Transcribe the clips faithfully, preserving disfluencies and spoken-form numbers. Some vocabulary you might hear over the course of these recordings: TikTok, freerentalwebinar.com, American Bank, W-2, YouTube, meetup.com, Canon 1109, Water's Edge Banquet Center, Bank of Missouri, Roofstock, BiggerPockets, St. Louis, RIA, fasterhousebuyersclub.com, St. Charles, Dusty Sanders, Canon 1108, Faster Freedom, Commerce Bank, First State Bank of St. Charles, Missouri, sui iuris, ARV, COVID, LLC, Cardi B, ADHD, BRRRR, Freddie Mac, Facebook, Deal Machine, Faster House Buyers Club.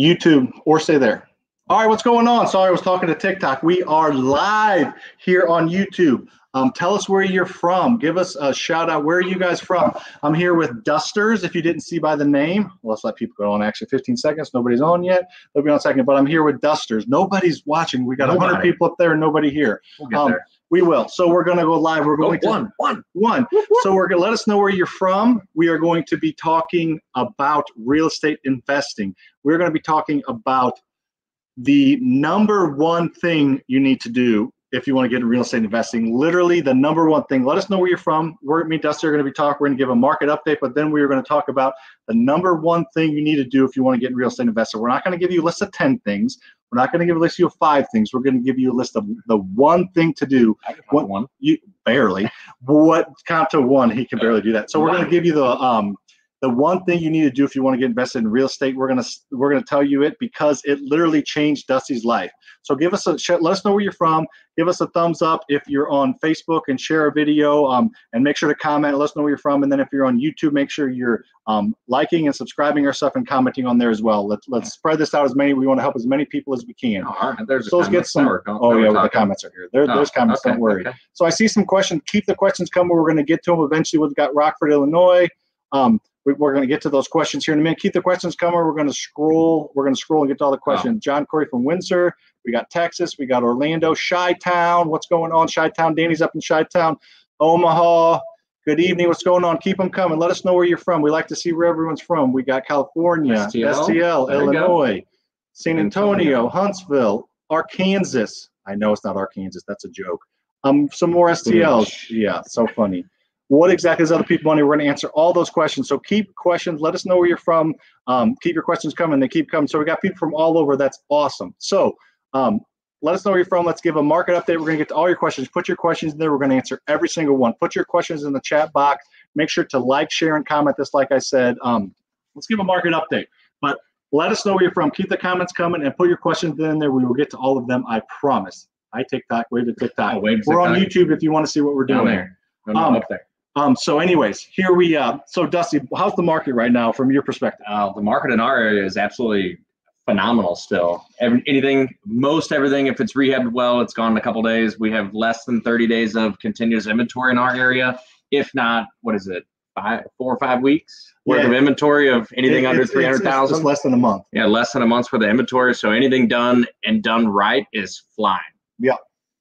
YouTube, or stay there. All right, what's going on? Sorry, I was talking to TikTok. We are live here on YouTube. Um, tell us where you're from. Give us a shout out. Where are you guys from? I'm here with Dusters, if you didn't see by the name. Let's let people go on, actually. fifteen seconds. Nobody's on yet. They'll be on a second. But I'm here with Dusters. Nobody's watching. We got Nobody. one hundred people up there and nobody here. We'll get um, there. We will. So we're going to go live. We're going oh, one, to one, one, one. So we're going to let us know where you're from. We are going to be talking about real estate investing. We're going to be talking about the number one thing you need to do if you want to get into real estate investing. Literally the number one thing. Let us know where you're from. We're, me and Dusty are going to be talking. We're going to give a market update, but then we're going to talk about the number one thing you need to do if you want to get in real estate investing. We're not going to give you a list of ten things. We're not going to give a list of five things. We're going to give you a list of the one thing to do. I can what, one. You barely. What count to one? He can barely do that. So we're going to give you the um, the one thing you need to do if you want to get invested in real estate. We're going to we're going to tell you it because it literally changed Dusty's life. So give us a let us know where you're from. Give us a thumbs up if you're on Facebook and share a video, um, and make sure to comment. Let us know where you're from. And then if you're on YouTube, make sure you're um, liking and subscribing our stuff and commenting on there as well. Let's let's spread this out as many. We want to help as many people as we can. All right, there's so let's get some. There, oh yeah, well, the comments are here. There, oh, there's comments. Okay, don't worry. Okay. So I see some questions. Keep the questions coming. We're going to get to them eventually. We've got Rockford, Illinois. Um, We're going to get to those questions here in a minute. Keep the questions coming. We're going to scroll. We're going to scroll and get to all the questions. Wow. John Corey from Windsor. We got Texas. We got Orlando. Chi-Town. What's going on, Chi-Town? Danny's up in Chi-Town. Omaha. Good evening. What's going on? Keep them coming. Let us know where you're from. We like to see where everyone's from. We got California, S T L, Illinois, San Antonio, Huntsville, Arkansas. I know it's not Arkansas. That's a joke. Um, some more S T Ls. Yeah, so funny. What exactly is other people's money? We're going to answer all those questions. So keep questions. Let us know where you're from. Um, keep your questions coming. They keep coming. So we got people from all over. That's awesome. So um, let us know where you're from. Let's give a market update. We're going to get to all your questions. Put your questions in there. We're going to answer every single one. Put your questions in the chat box. Make sure to like, share, and comment this, like I said. Um, let's give a market update. But let us know where you're from. Keep the comments coming and put your questions in there. We will get to all of them, I promise. Hi, TikTok. Wave to TikTok. Oh, wave to we're TikTok. On YouTube if you want to see what we're doing there. No, no, um, up there. Um, so anyways, here we uh so Dusty, how's the market right now from your perspective? Uh, the market in our area is absolutely phenomenal still. Every, anything, most everything, if it's rehabbed well, it's gone in a couple days. We have less than thirty days of continuous inventory in our area. If not, what is it, five, four or five weeks worth yeah, of inventory of anything it, under three hundred thousand? It's less than a month. Yeah, less than a month's worth of inventory. So anything done and done right is flying. Yeah.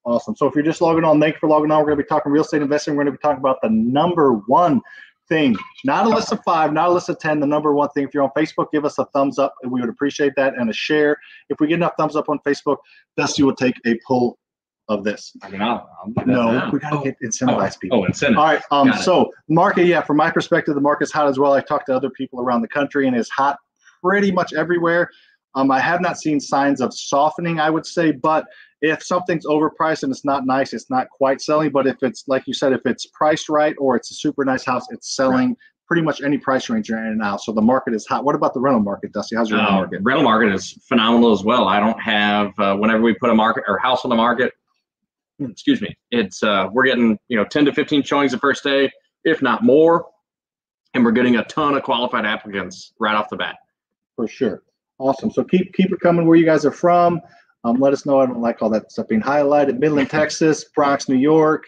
Awesome. So if you're just logging on, thank you for logging on. We're going to be talking real estate investing. We're going to be talking about the number one thing, not a list of five, not a list of ten, the number one thing. If you're on Facebook, give us a thumbs up, and we would appreciate that, and a share. If we get enough thumbs up on Facebook, Dusty will take a poll of this. I mean, I'll, I'll no, now. we got to oh. get incentivized oh. people. Oh, incentive. All right. Um, so market, yeah, from my perspective, the market's hot as well. I talked to other people around the country, and it's hot pretty much everywhere. Um, I have not seen signs of softening, I would say, but if something's overpriced and it's not nice, it's not quite selling. But if it's, like you said, if it's priced right or it's a super nice house, it's selling right. Pretty much any price range you're in now. So the market is hot. What about the rental market, Dusty? How's your uh, rental market? Rental market is phenomenal as well. I don't have, uh, whenever we put a market or house on the market, excuse me, it's uh, we're getting, you know, ten to fifteen showings the first day, if not more. And we're getting a ton of qualified applicants right off the bat. For sure. Awesome. So keep keep it coming where you guys are from. Um, let us know. I don't like all that stuff being highlighted. Midland, Texas, Bronx, New York.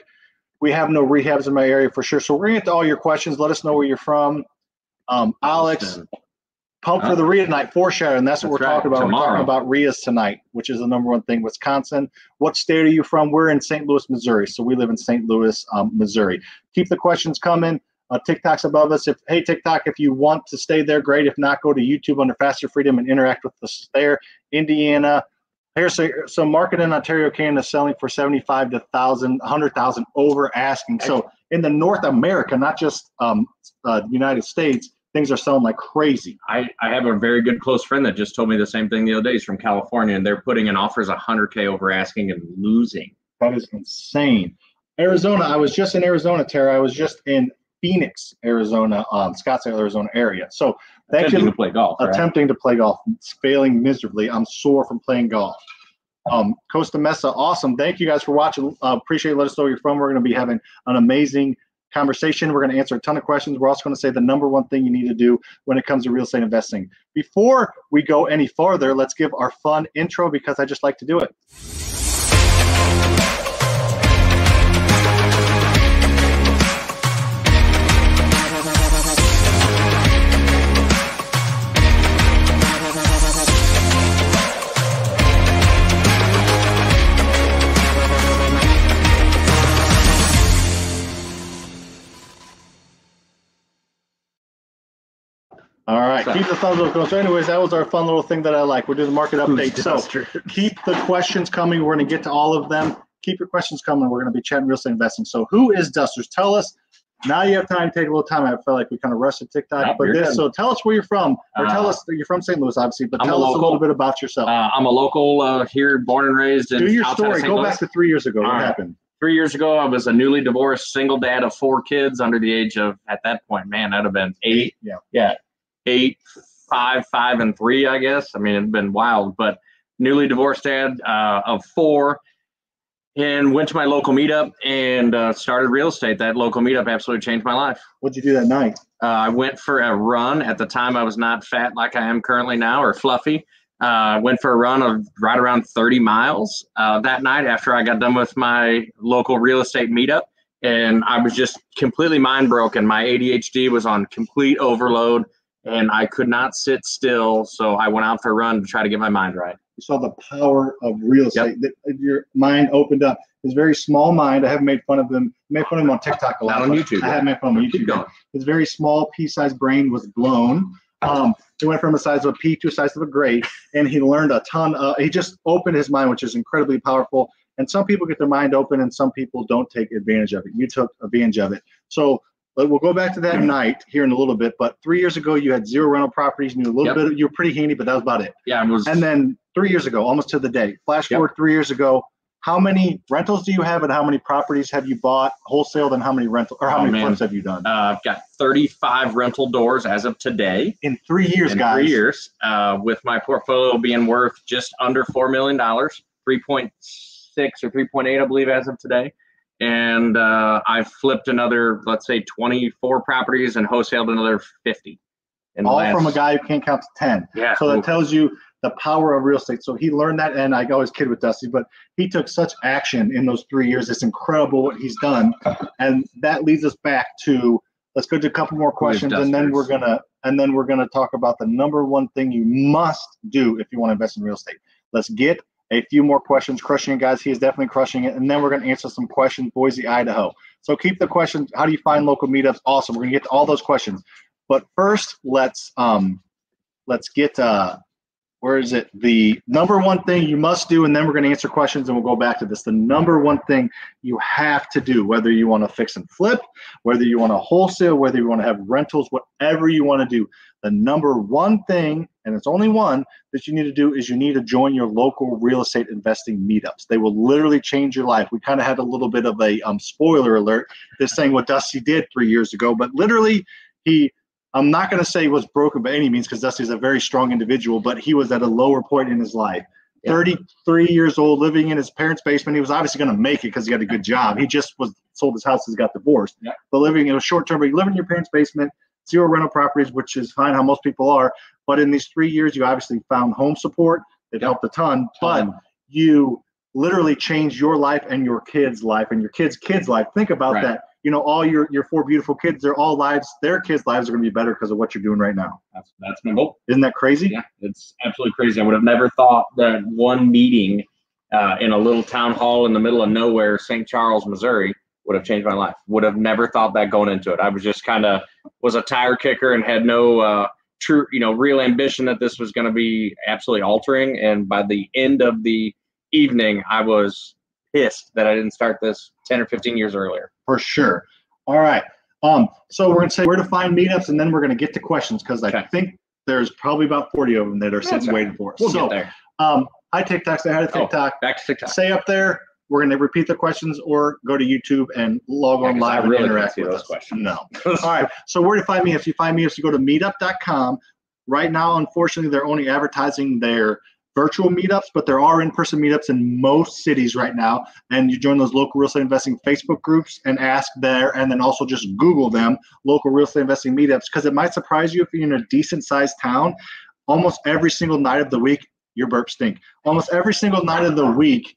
We have no rehabs in my area for sure. So we're going to get to all your questions. Let us know where you're from. Um, Alex, pumped for the R I A tonight, foreshadowing. And that's what that's we're right. talking about. Tomorrow. We're talking about R I As tonight, which is the number one thing. Wisconsin, what state are you from? We're in Saint Louis, Missouri. So we live in Saint Louis, um, Missouri. Keep the questions coming. Uh, TikTok's above us. If hey TikTok, if you want to stay there, great. If not, go to YouTube under Faster Freedom and interact with us there. Indiana, here's a, some market in Ontario, Canada, selling for seventy-five to thousand, hundred thousand over asking. So in the North America, not just um, uh, United States, things are selling like crazy. I I have a very good close friend that just told me the same thing the other day. He's from California, and they're putting in offers a hundred k over asking and losing. That is insane. Arizona, I was just in Arizona, Tara. I was just in Phoenix, Arizona, um, Scottsdale, Arizona area. So thank attempting you to play golf, attempting right? to play golf, it's failing miserably. I'm sore from playing golf. Um, Costa Mesa, awesome. Thank you guys for watching. Uh, appreciate it. Let us know where you're from. We're going to be having an amazing conversation. We're going to answer a ton of questions. We're also going to say the number one thing you need to do when it comes to real estate investing. Before we go any farther, let's give our fun intro because I just like to do it. All right, so. Keep the thumbs up going. So anyways, that was our fun little thing that I like. We're doing the market update. So keep the questions coming. We're going to get to all of them. Keep your questions coming. We're going to be chatting real estate investing. So who is Dusters? Tell us. Now you have time. Take a little time. I felt like we kind of rushed to TikTok. Nope, but this, so tell us where you're from. Or tell uh, us that you're from Saint Louis, obviously. But I'm tell a us a little bit about yourself. Uh, I'm a local uh, here, born and raised. In, Do your story. Go Louis. Back to three years ago. All what right. happened? Three years ago, I was a newly divorced single dad of four kids under the age of, at that point, man, that would have been eight. Yeah. Yeah. Eight, five, five, and three, I guess. I mean, it's been wild, but newly divorced dad uh, of four, and went to my local meetup and uh, started real estate. That local meetup absolutely changed my life. What'd you do that night? Uh, I went for a run. At the time, I was not fat like I am currently now or fluffy. I uh, went for a run of right around thirty miles uh, that night after I got done with my local real estate meetup. And I was just completely mind broken. My A D H D was on complete overload. And I could not sit still, so I went out for a run to try to get my mind right. You saw the power of real estate. Yep. That your mind opened up. His very small mind. I haven't made fun of them. Made fun of him on TikTok a lot. Not on YouTube. I haven't made fun of him on YouTube. Keep going. His very small pea-sized brain was blown. Um, he went from the size of a pea to the size of a grape, and he learned a ton. Of, he just opened his mind, which is incredibly powerful. And some people get their mind open, and some people don't take advantage of it. You took advantage of it. So. But we'll go back to that night here in a little bit. But three years ago, you had zero rental properties. And you were a little yep. bit. You were pretty handy, but that was about it. Yeah, it was. And then three years ago, almost to the day. Flash yep. forward three years ago. How many rentals do you have, and how many properties have you bought wholesale? And how many rental or how oh, many man. flips have you done? Uh, I've got thirty-five rental doors as of today. In three years, in guys. Three years, uh, with my portfolio being worth just under four million dollars, three point six or three point eight, I believe, as of today. And uh, I flipped another, let's say, twenty-four properties and wholesaled another fifty. In All last... from a guy who can't count to ten. Yeah. So that Ooh. tells you the power of real estate. So he learned that, and I always kid with Dusty, but he took such action in those three years. It's incredible what he's done. And that leads us back to, let's go to a couple more questions, and then we're gonna and then we're gonna talk about the number one thing you must do if you want to invest in real estate. Let's get a few more questions, crushing it, guys. He is definitely crushing it. And then we're going to answer some questions, Boise, Idaho. So keep the questions. How do you find local meetups? Awesome. We're going to get to all those questions. But first, let's um, let's get, uh, where is it? The number one thing you must do, and then we're going to answer questions, and we'll go back to this. The number one thing you have to do, whether you want to fix and flip, whether you want to wholesale, whether you want to have rentals, whatever you want to do, the number one thing, and it's only one, that you need to do is you need to join your local real estate investing meetups. They will literally change your life. We kind of had a little bit of a um, spoiler alert, this thing what Dusty did three years ago, but literally he, I'm not going to say he was broken by any means because Dusty's a very strong individual, but he was at a lower point in his life. Yeah. thirty-three years old, living in his parents' basement. He was obviously going to make it because he had a good job. He just was sold his house, he got divorced. Yeah. But living, it was short term, but you live in your parents' basement, zero rental properties, which is fine how most people are. But in these three years, you obviously found home support. It helped a ton, but you literally changed your life and your kids' life and your kids' kids' life. Think about right. that. You know, all your, your four beautiful kids, they're all lives, their kids' lives are going to be better because of what you're doing right now. That's, that's my goal. Isn't that crazy? Yeah, it's absolutely crazy. I would have never thought that one meeting uh, in a little town hall in the middle of nowhere, Saint Charles, Missouri, would have changed my life. Would have never thought that going into it. I was just kind of was a tire kicker and had no uh, true, you know, real ambition that this was going to be absolutely altering. And by the end of the evening, I was pissed that I didn't start this ten or fifteen years earlier. For sure. All right. Um. So we're going to say where to find meetups, and then we're going to get to questions because I okay. think there's probably about forty of them that are sitting okay. waiting for us. We'll so, get there. Um. Hi TikTok. Say hi to TikTok. Oh, back to TikTok. Stay up there. We're going to repeat the questions or go to YouTube and log yeah, on live really and interact with those us. Questions. No. All right. So where to find me? If you find me, if you go to meetup dot com. Right now, unfortunately, they're only advertising their virtual meetups, but there are in-person meetups in most cities right now. And you join those local real estate investing Facebook groups and ask there, and then also just Google them, local real estate investing meetups, because it might surprise you if you're in a decent sized town, almost every single night of the week, your burps stink. Almost every single night of the week,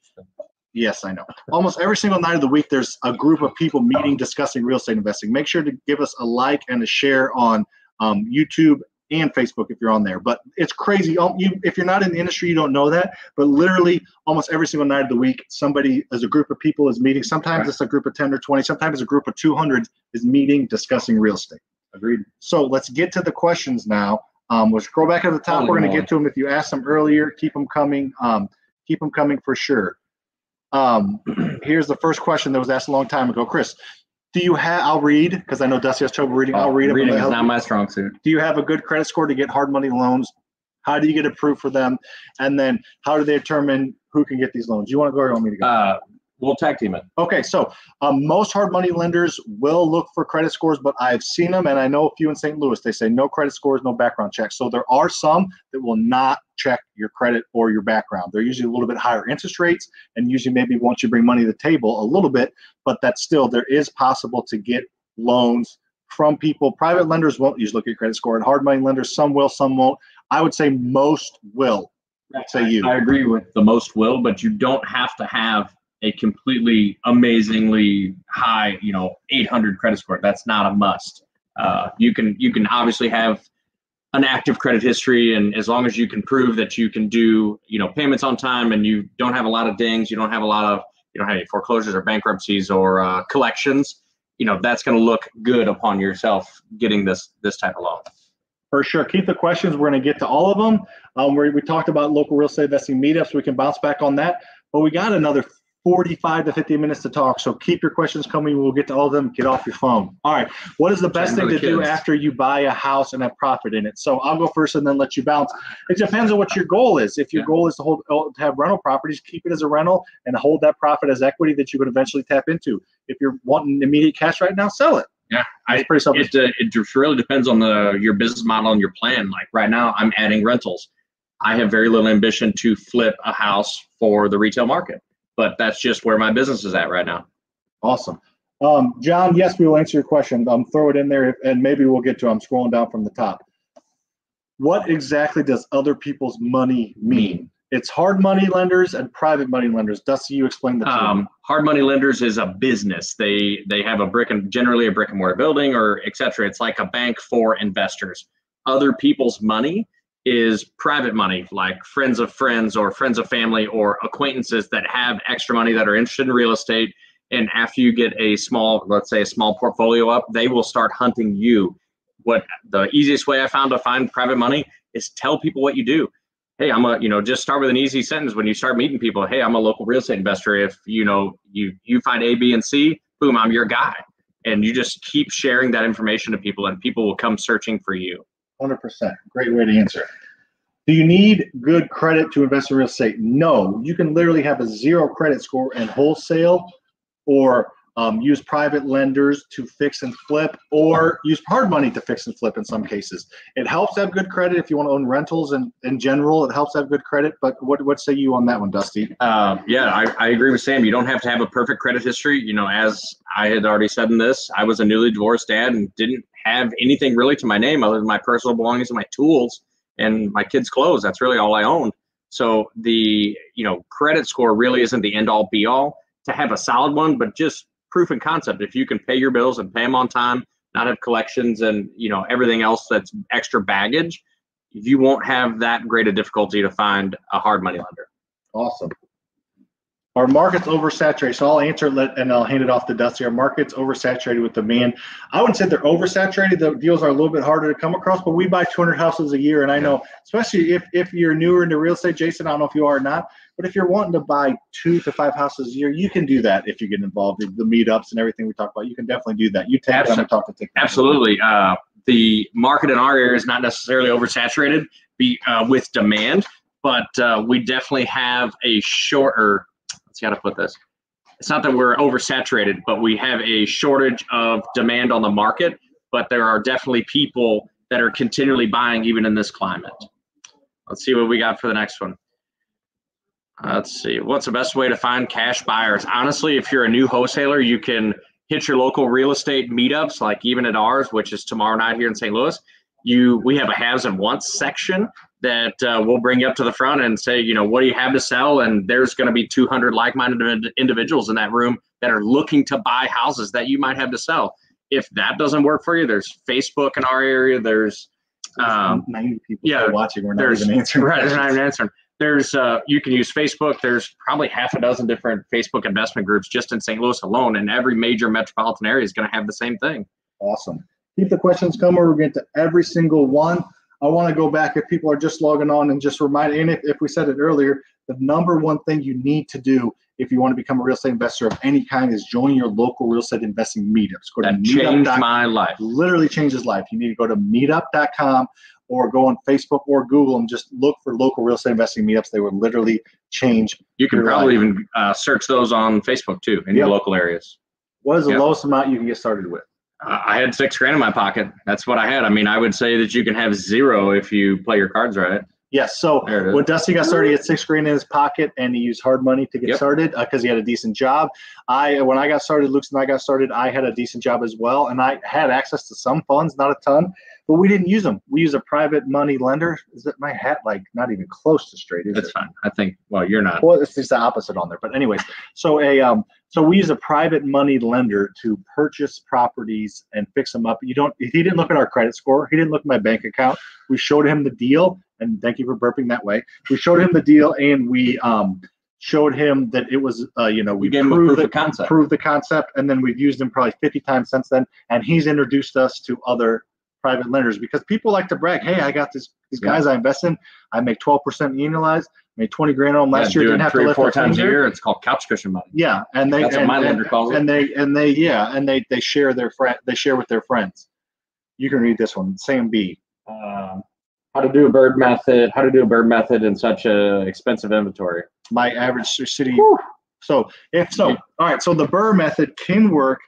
yes, I know. Almost every single night of the week, there's a group of people meeting, discussing real estate investing. Make sure to give us a like and a share on um, YouTube and Facebook if you're on there. But it's crazy. Um, you, if you're not in the industry, you don't know that. But literally, almost every single night of the week, somebody as a group of people is meeting. Sometimes it's a group of ten or twenty. Sometimes a group of two hundred is meeting, discussing real estate. Agreed. So let's get to the questions now. Um, we'll scroll back at the top. Holy We're going to get to them. If you asked them earlier, keep them coming. Um, keep them coming for sure. Um, here's the first question that was asked a long time ago. Chris, do you have, I'll read, because I know Dusty has trouble reading. I'll read it. Reading is not my strong suit. Do you have a good credit score to get hard money loans? How do you get approved for them? And then how do they determine who can get these loans? You want to go or you want me to go? Uh, we'll tag team it. Okay, so um, most hard money lenders will look for credit scores, but I've seen them, and I know a few in Saint Louis. They say no credit scores, no background checks. So there are some that will not check your credit or your background. They're usually a little bit higher interest rates, and usually maybe once you bring money to the table a little bit, but that's still, there is possible to get loans from people. Private lenders won't usually look at your credit score, and hard money lenders, some will, some won't. I would say most will. Say you. I agree with the most will, but you don't have to have a completely amazingly high, you know, eight hundred credit score. That's not a must. Uh, you can you can obviously have an active credit history, and as long as you can prove that you can do, you know, payments on time, and you don't have a lot of dings, you don't have a lot of, you don't have any foreclosures or bankruptcies or uh, collections, you know, that's going to look good upon yourself getting this this type of loan. For sure. Keep the questions. We're going to get to all of them. Um, we we talked about local real estate investing meetups. We can bounce back on that, but we got another forty-five to fifty minutes to talk. So keep your questions coming. We'll get to all of them. Get off your phone. All right. What is the best thing to do after you buy a house and have profit in it? So I'll go first and then let you bounce. It depends on what your goal is. If your yeah. goal is to hold, to have rental properties, keep it as a rental and hold that profit as equity that you would eventually tap into. If you're wanting immediate cash right now, sell it. Yeah. It's I, pretty simple. It, uh, it just really depends on the your business model and your plan. Like right now, I'm adding rentals. I have very little ambition to flip a house for the retail market. But that's just where my business is at right now. Awesome. Um, John, yes, we will answer your question. Um, throw it in there and maybe we'll get to it. I'm scrolling down from the top. What exactly does other people's money mean? It's hard money lenders and private money lenders. Dusty, you explain the um, hard money lenders is a business. They they have a brick and generally a brick and mortar building or et cetera. It's like a bank for investors. Other people's money is private money, like friends of friends or friends of family or acquaintances that have extra money that are interested in real estate. And after you get a small, let's say a small portfolio up, they will start hunting you. What the easiest way I found to find private money is tell people what you do. Hey, I'm a, you know, just start with an easy sentence when you start meeting people. Hey, I'm a local real estate investor. If you know, you, you find A, B, and C, boom, I'm your guy. And you just keep sharing that information to people and people will come searching for you. one hundred percent. Great way to answer. Do you need good credit to invest in real estate? No. You can literally have a zero credit score and wholesale, or um, use private lenders to fix and flip, or use hard money to fix and flip in some cases. It helps to have good credit if you want to own rentals, and in general, it helps to have good credit. But what, what say you on that one, Dusty? Um, yeah, I, I agree with Sam. You don't have to have a perfect credit history. You know, as I had already said in this, I was a newly divorced dad and didn't have anything really to my name other than my personal belongings and my tools and my kids' clothes. That's really all I owned. So the, you know, credit score really isn't the end all be all to have a solid one, but just proof and concept. If you can pay your bills and pay them on time, not have collections and, you know, everything else that's extra baggage, you won't have that great a difficulty to find a hard money lender. Awesome. Our market's oversaturated, so I'll answer let, and I'll hand it off to Dusty. Our market's oversaturated with demand. I wouldn't say they're oversaturated. The deals are a little bit harder to come across, but we buy two hundred houses a year, and I know, especially if, if you're newer into real estate, Jason, I don't know if you are or not, but if you're wanting to buy two to five houses a year, you can do that if you get involved in the meetups and everything we talk about. You can definitely do that. You tag them and talk to TikTok. Absolutely. Uh, the market in our area is not necessarily oversaturated be, uh, with demand, but uh, we definitely have a shorter – got to put this. It's not that we're oversaturated, but we have a shortage of demand on the market, but there are definitely people that are continually buying even in this climate. Let's see what we got for the next one. Let's see, what's the best way to find cash buyers? Honestly, if you're a new wholesaler, you can hit your local real estate meetups, like even at ours, which is tomorrow night here in Saint Louis. You, we have a haves and wants section that uh, we'll bring up to the front and say, you know, what do you have to sell? And there's going to be two hundred like-minded individuals in that room that are looking to buy houses that you might have to sell. If that doesn't work for you, there's Facebook in our area. There's um, ninety people yeah, watching. We're not even answering. Right, they're not even answering. There's uh, you can use Facebook. There's probably half a dozen different Facebook investment groups just in Saint Louis alone, and every major metropolitan area is going to have the same thing. Awesome. Keep the questions coming. We're going to get to every single one. I want to go back if people are just logging on and just remind, and if, if we said it earlier, the number one thing you need to do if you want to become a real estate investor of any kind is join your local real estate investing meetups. Go to that changed my life. Literally changes life. You need to go to meetup dot com or go on Facebook or Google and just look for local real estate investing meetups. They will literally change. You can probably life. even uh, search those on Facebook too in yep. your local areas. What is the yep. lowest amount you can get started with? I had six grand in my pocket. That's what I had. I mean, I would say that you can have zero if you play your cards right. Yes. So when Dusty got started, he had six grand in his pocket, and he used hard money to get yep. started because uh, he had a decent job. I, when I got started, Luke's and I got started, I had a decent job as well, and I had access to some funds, not a ton, but we didn't use them. We use a private money lender. Is that my hat like not even close to straight? Is That's it? fine. I think. Well, you're not. Well, it's, it's the opposite on there. But anyways, so a um, so we use a private money lender to purchase properties and fix them up. You don't. He didn't look at our credit score. He didn't look at my bank account. We showed him the deal. And thank you for burping that way. We showed him the deal, and we um, showed him that it was, uh, you know, we gave him a proof of concept. Proved the concept, and then we've used him probably fifty times since then. And he's introduced us to other private lenders because people like to brag, "Hey, I got this. These guys yeah. I invest in. I make twelve percent annualized. Made twenty grand on last yeah, year. Didn't have to lift three or four times a year. It's called couch cushion money." Yeah, and they that's and, what my lender calls it. And they and they yeah, and they they share their friend. They share with their friends. You can read this one, Sam B. Uh, How to do a bird method, how to do a bird method in such a expensive inventory. My average city. Whew. So if so, yeah. all right. So the B R R R R method can work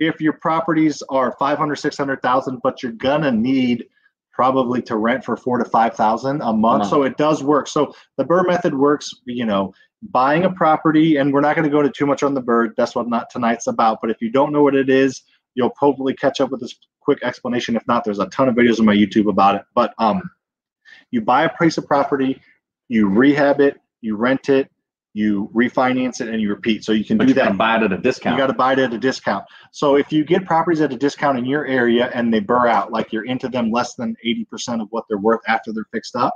if your properties are five hundred, six hundred thousand, but you're gonna need probably to rent for four to five thousand a month. So it does work. So the B R R R R method works, you know, buying a property, and we're not gonna go into too much on the B R R R R. That's what not tonight's about. But if you don't know what it is, you'll probably catch up with this quick explanation. If not, there's a ton of videos on my YouTube about it. But um you buy a piece of property, you rehab it, you rent it, you refinance it, and you repeat. So you can but do you that. Gotta buy it at a discount. You got to buy it at a discount. So if you get properties at a discount in your area and they burr out, like you're into them less than eighty percent of what they're worth after they're fixed up,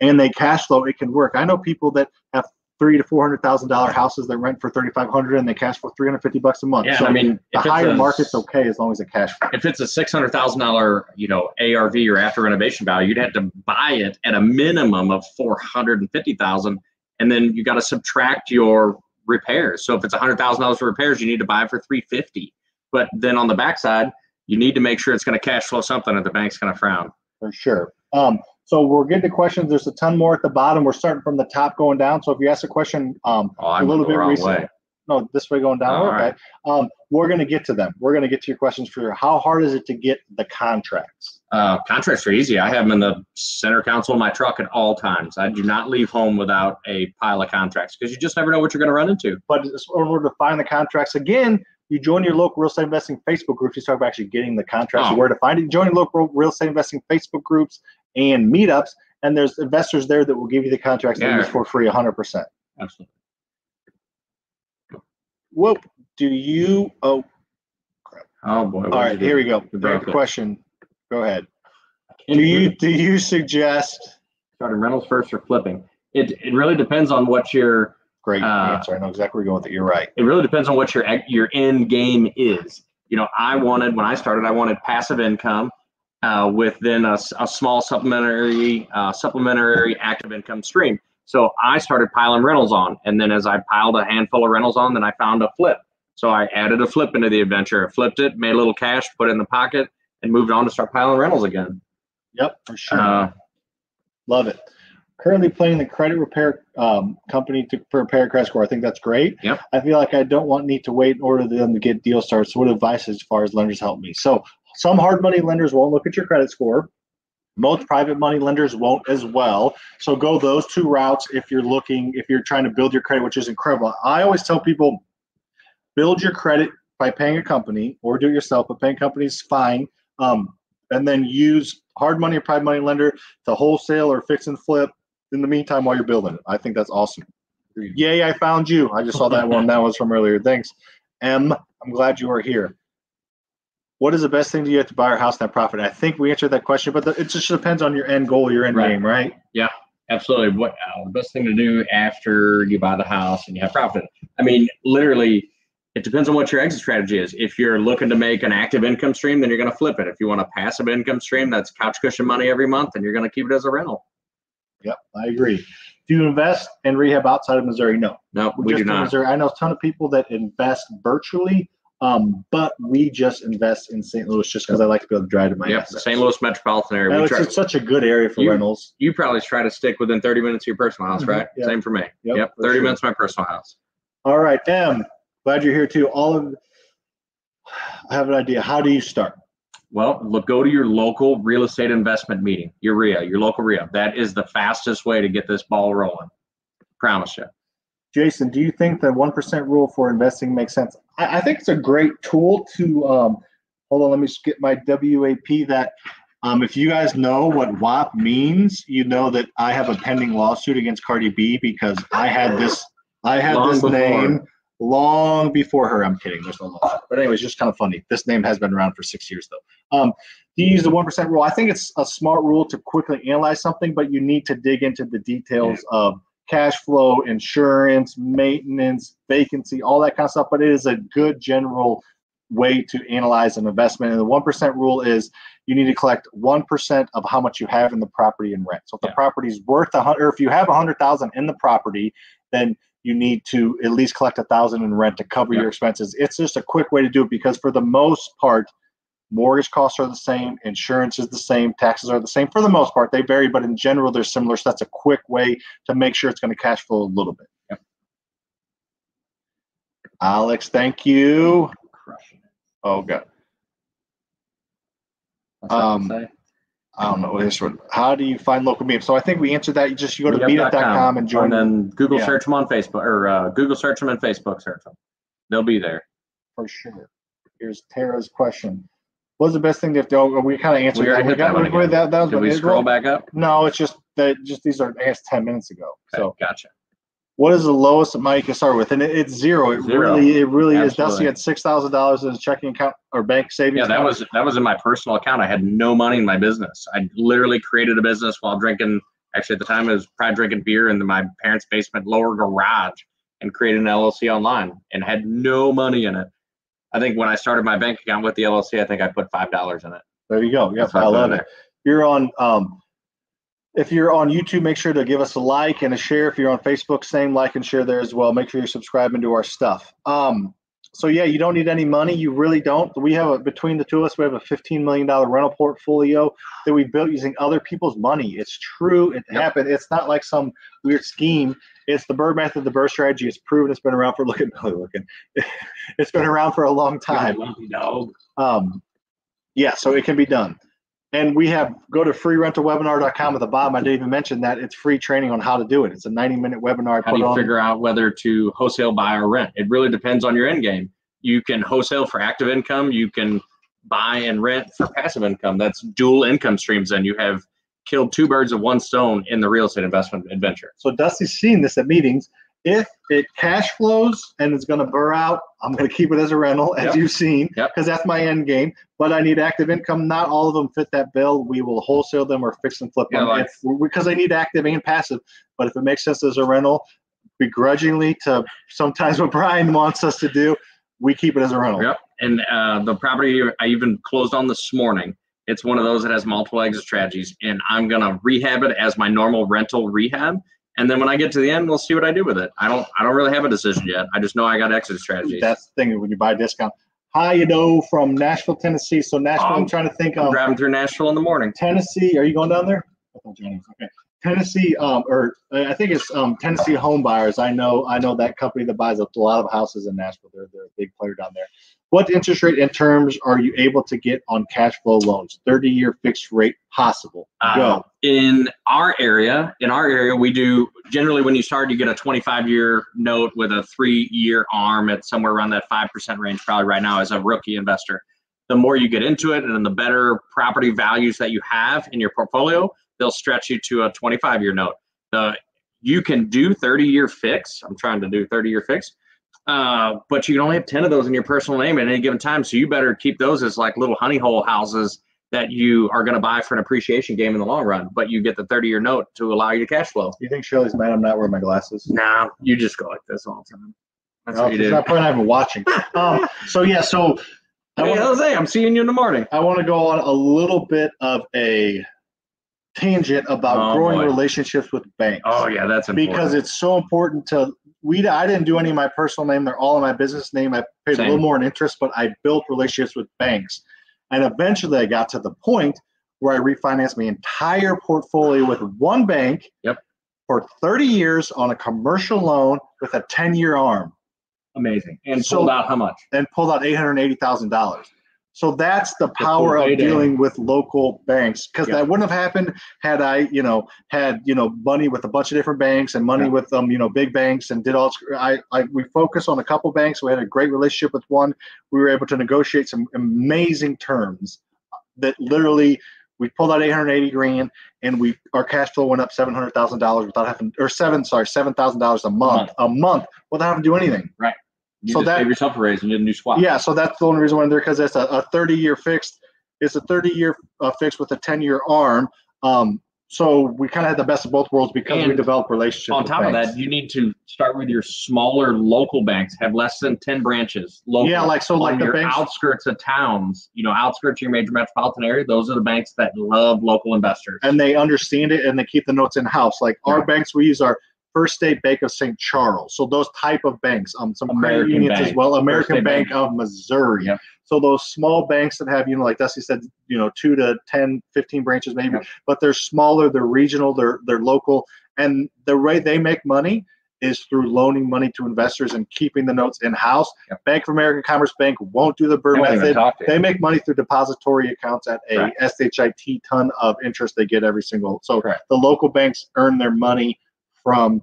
and they cash flow, it can work. I know people that have three to four hundred thousand dollar houses that rent for thirty five hundred and they cash for three hundred fifty bucks a month. Yeah, so I mean, the higher a, market's okay as long as it cash flow. If it's a six hundred thousand dollar, you know, A R V or after renovation value, you'd have to buy it at a minimum of four hundred and fifty thousand, and then you got to subtract your repairs. So if it's a hundred thousand dollars for repairs, you need to buy it for three fifty. But then on the backside, you need to make sure it's going to cash flow something, or the bank's going to frown. For sure. Um, So we're getting to questions. There's a ton more at the bottom. We're starting from the top going down. So if you ask a question um, oh, a little bit recently, no, this way going down. Oh, okay. Right. Um, we're going to get to them. We're going to get to your questions for your, how hard is it to get the contracts? Uh, contracts are easy. I have them in the center console of my truck at all times. I do not leave home without a pile of contracts because you just never know what you're going to run into. But in order to find the contracts, again, you join your local real estate investing Facebook groups. You talk about actually getting the contracts, oh. where to find it. You join your local real estate investing Facebook groups and meetups, and there's investors there that will give you the contracts yeah. for free one hundred percent. Absolutely. Whoop. Do you, oh, crap. Oh, boy. All right, here we go. Great question. Go ahead. Do you, do you suggest starting rentals first or flipping? It, it really depends on what your, great uh, answer. I know exactly where you're going with it. You're right. It really depends on what your, your end game is. You know, I wanted, when I started, I wanted passive income. Uh, with then a, a small supplementary uh, supplementary active income stream. So I started piling rentals on, and then as I piled a handful of rentals on, then I found a flip. So I added a flip into the adventure, flipped it, made a little cash, put it in the pocket, and moved on to start piling rentals again. Yep, for sure. Uh, Love it. Currently playing the credit repair um, company to repair credit score. I think that's great. Yep. I feel like I don't want need to wait in order for them to get deal started. So what advice as far as lenders help me? So some hard money lenders won't look at your credit score. Most private money lenders won't as well. So go those two routes if you're looking, if you're trying to build your credit, which is incredible. I always tell people, build your credit by paying a company or do it yourself, but paying companies fine. Um, and then use hard money or private money lender to wholesale or fix and flip in the meantime while you're building it. I think that's awesome. Yay, I found you. I just saw that one. That was from earlier. Thanks, M. I'm glad you are here. What is the best thing to do you have to buy a house net profit? I think we answered that question, but the, it just depends on your end goal, your end right. game, right? Yeah, absolutely. What uh, the best thing to do after you buy the house and you have profit? I mean, literally, it depends on what your exit strategy is. If you're looking to make an active income stream, then you're going to flip it. If you want a passive income stream, that's couch cushion money every month, and you're going to keep it as a rental. Yep, I agree. Do you invest and rehab outside of Missouri? No, no, we, we do not. Missouri. I know a ton of people that invest virtually, um, but we just invest in Saint Louis just because I like to be able to drive to my yep, assets. Saint Louis metropolitan area. We it's, try, it's such a good area for you, rentals. You probably try to stick within thirty minutes of your personal house, mm-hmm. right? Yep. Same for me. Yep, yep. For thirty sure. minutes of my personal house. All right, M, glad you're here too. All of, I have an idea. How do you start? Well, look, go to your local real estate investment meeting, your R I A, your local R I A. That is the fastest way to get this ball rolling. Promise you. Jason, do you think the one percent rule for investing makes sense? I, I think it's a great tool to, um, hold on, let me just get my W A P that, um, if you guys know what W A P means, you know that I have a pending lawsuit against Cardi B because I had this, I had Long this before. name. Long before her. I'm kidding, there's no law. But anyways, just kind of funny. This name has been around for six years though. Um, do you use the one percent rule? I think it's a smart rule to quickly analyze something, but you need to dig into the details yeah. of cash flow, insurance, maintenance, vacancy, all that kind of stuff, but it is a good general way to analyze an investment. And the one percent rule is you need to collect one percent of how much you have in the property in rent. So if yeah. the property's worth a hundred, or if you have one hundred thousand in the property, then you need to at least collect a thousand in rent to cover yep. your expenses. It's just a quick way to do it because for the most part, mortgage costs are the same, insurance is the same, taxes are the same. For the most part, they vary, but in general, they're similar. So that's a quick way to make sure it's going to cash flow a little bit. Yep. Alex, thank you. Crushing it. Oh, God. What's um, that I don't know this one. How do you find local meetups? So I think we answered that. You just you go to meetup dot com and join. And then Google yeah. search them on Facebook, or uh, Google search them and Facebook search them. They'll be there. For sure. Here's Tara's question. What's the best thing to do? We kind of answered we that. We got that, that, that, that was Did we scroll back up? No, it's just that just these are I guess ten minutes ago. Okay, so gotcha. What is the lowest amount you can start with? And it, it's zero. It zero. really, it really Absolutely. is. Dusty had six thousand dollars in his checking account or bank savings. Yeah, that account. was that was in my personal account. I had no money in my business. I literally created a business while drinking. Actually, at the time, I was probably drinking beer in my parents' basement lower garage, and created an L L C online and had no money in it. I think when I started my bank account with the L L C, I think I put five dollars in it. There you go. Yep, I love it. You're on. Um, If you're on YouTube, make sure to give us a like and a share. If you're on Facebook, same like and share there as well. Make sure you're subscribing to our stuff. Um, so yeah, you don't need any money. You really don't. We have, a, between the two of us, we have a fifteen million dollar rental portfolio that we built using other people's money. It's true. It yep. happened. It's not like some weird scheme. It's the BRRRR method, the BRRRR strategy. It's proven. It's been around for, look at Billy looking. It's been around for a long time. Um, yeah, so it can be done. And we have, go to free rental webinar dot com at the bottom. I didn't even mention that. It's free training on how to do it. It's a ninety minute webinar. How do you figure out whether to wholesale, buy, or rent? It really depends on your end game. You can wholesale for active income. You can buy and rent for passive income. That's dual income streams. And you have killed two birds with one stone in the real estate investment adventure. So Dusty's seen this at meetings. If it cash flows and it's going to burr out, I'm going to keep it as a rental, as yep. you've seen, because yep. that's my end game. But I need active income. Not all of them fit that bill. We will wholesale them or fix and flip yeah, them like, because I need active and passive. But if it makes sense as a rental, begrudgingly to sometimes what Brian wants us to do, we keep it as a rental. Yep. And uh, the property I even closed on this morning, it's one of those that has multiple exit strategies, and I'm going to rehab it as my normal rental rehab. And then when I get to the end, we'll see what I do with it. I don't I don't really have a decision yet. I just know I got exit strategies. That's the thing when you buy a discount. Hi, you know, from Nashville, Tennessee. So Nashville, um, I'm trying to think. I'm um, driving through Nashville in the morning. Tennessee, are you going down there? Okay. Tennessee, um, or I think it's um, Tennessee Home Buyers. I know, I know that company that buys a lot of houses in Nashville. They're, they're a big player down there. What interest rate and terms are you able to get on cash flow loans? thirty-year fixed rate possible. Go. Uh, in our area, in our area, we do generally when you start, you get a twenty-five-year note with a three-year arm at somewhere around that five percent range, probably right now as a rookie investor. The more you get into it, and then the better property values that you have in your portfolio, they'll stretch you to a twenty-five-year note. Uh, you can do thirty-year fix. I'm trying to do thirty-year fix, uh, but you can only have ten of those in your personal name at any given time. So you better keep those as like little honey hole houses that you are going to buy for an appreciation game in the long run. But you get the thirty-year note to allow you to cash flow. You think Shirley's mad I'm not wearing my glasses? Nah, you just go like this all the time. That's no, what you do. Not probably not even watching. um, so yeah, so I hey, wanna, Jose, I'm seeing you in the morning. I want to go on a little bit of a tangent about oh, growing boy. relationships with banks. Oh yeah, that's important. Because it's so important to we. I didn't do any of my personal name; they're all in my business name. I paid Same. a little more in interest, but I built relationships with banks, and eventually I got to the point where I refinanced my entire portfolio with one bank yep. for thirty years on a commercial loan with a ten-year arm. Amazing. And so, pulled out how much? And pulled out eight hundred eighty thousand dollars. So that's the power of dealing with local banks, because yeah. that wouldn't have happened had I, you know, had, you know, money with a bunch of different banks and money yeah. with, um, you know, big banks and did all, I, I, we focused on a couple banks. We had a great relationship with one. We were able to negotiate some amazing terms that literally we pulled out eight hundred eighty grand and we, our cash flow went up seven hundred thousand dollars without having, or seven, sorry, seven thousand dollars a month, a month without having to do anything. Right. You so just that, gave yourself a raise and did a new swap. Yeah, so that's the only reason why I'm there, because it's a, a thirty-year fixed. It's a thirty-year uh, fixed with a ten-year arm. Um, so we kind of had the best of both worlds because and we developed relationships. On top with banks. of that, you need to start with your smaller local banks. Have less than ten branches. Local, yeah, like so, like on the your banks, outskirts of towns. You know, outskirts of your major metropolitan area. Those are the banks that love local investors. And they understand it, and they keep the notes in house. Like right. our banks, we use our First State Bank of Saint Charles. So those type of banks, um, some American credit unions bank. as well, American Bank, Bank of Missouri. Yep. So those small banks that have, you know, like Dusty said, you know, two to ten, fifteen branches maybe, yep. but they're smaller, they're regional, they're they're local. And the way they make money is through loaning money to investors and keeping the notes in-house. Yep. Bank of America, Commerce Bank won't do the B R R R R method. They make money through depository accounts at a right. S H I T ton of interest they get every single. So right. the local banks earn their money from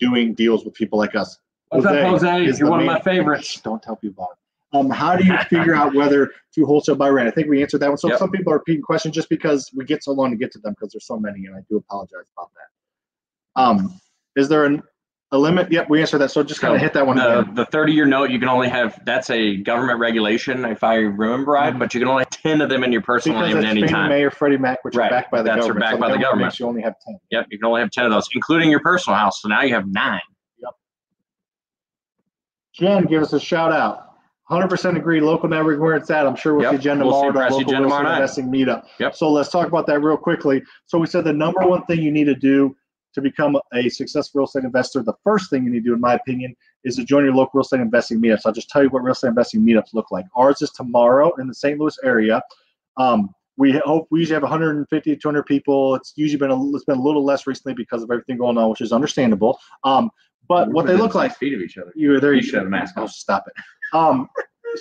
doing deals with people like us. What's Jose up, Jose? You're one of my favorites. Shh, don't tell people about it. Um, how do you figure out whether to wholesale buy rent? I think we answered that one. So yep. some people are repeating questions just because we get so long to get to them because there's so many, and I do apologize about that. Um, is there an, a limit? Yep, we answered that. So just kind of so hit that one. The, the thirty-year note, you can only have, that's a government regulation, if I remember right, mm-hmm. but you can only have ten of them in your personal because name at any Fannie time. Mae or Freddie Mac, which right. are backed by the that's government. That's backed so by the government. government. You only have ten. Yep, you can only have ten of those, including your personal house. So now you have nine. Yep. Jen, give us a shout out. one hundred percent agree. Local network where it's at. I'm sure we'll yep. see Jen tomorrow at local real investing meetup. Yep. So let's talk about that real quickly. So we said the number one thing you need to do to become a successful real estate investor, the first thing you need to do, in my opinion, is to join your local real estate investing meetups. I'll just tell you what real estate investing meetups look like. Ours is tomorrow in the Saint Louis area. Um, we hope we usually have one hundred fifty to two hundred people. It's usually been a, it's been a little less recently because of everything going on, which is understandable. Um, but We're what they look like feet of each other. You there? You should have a mask. Oh, stop it. Um,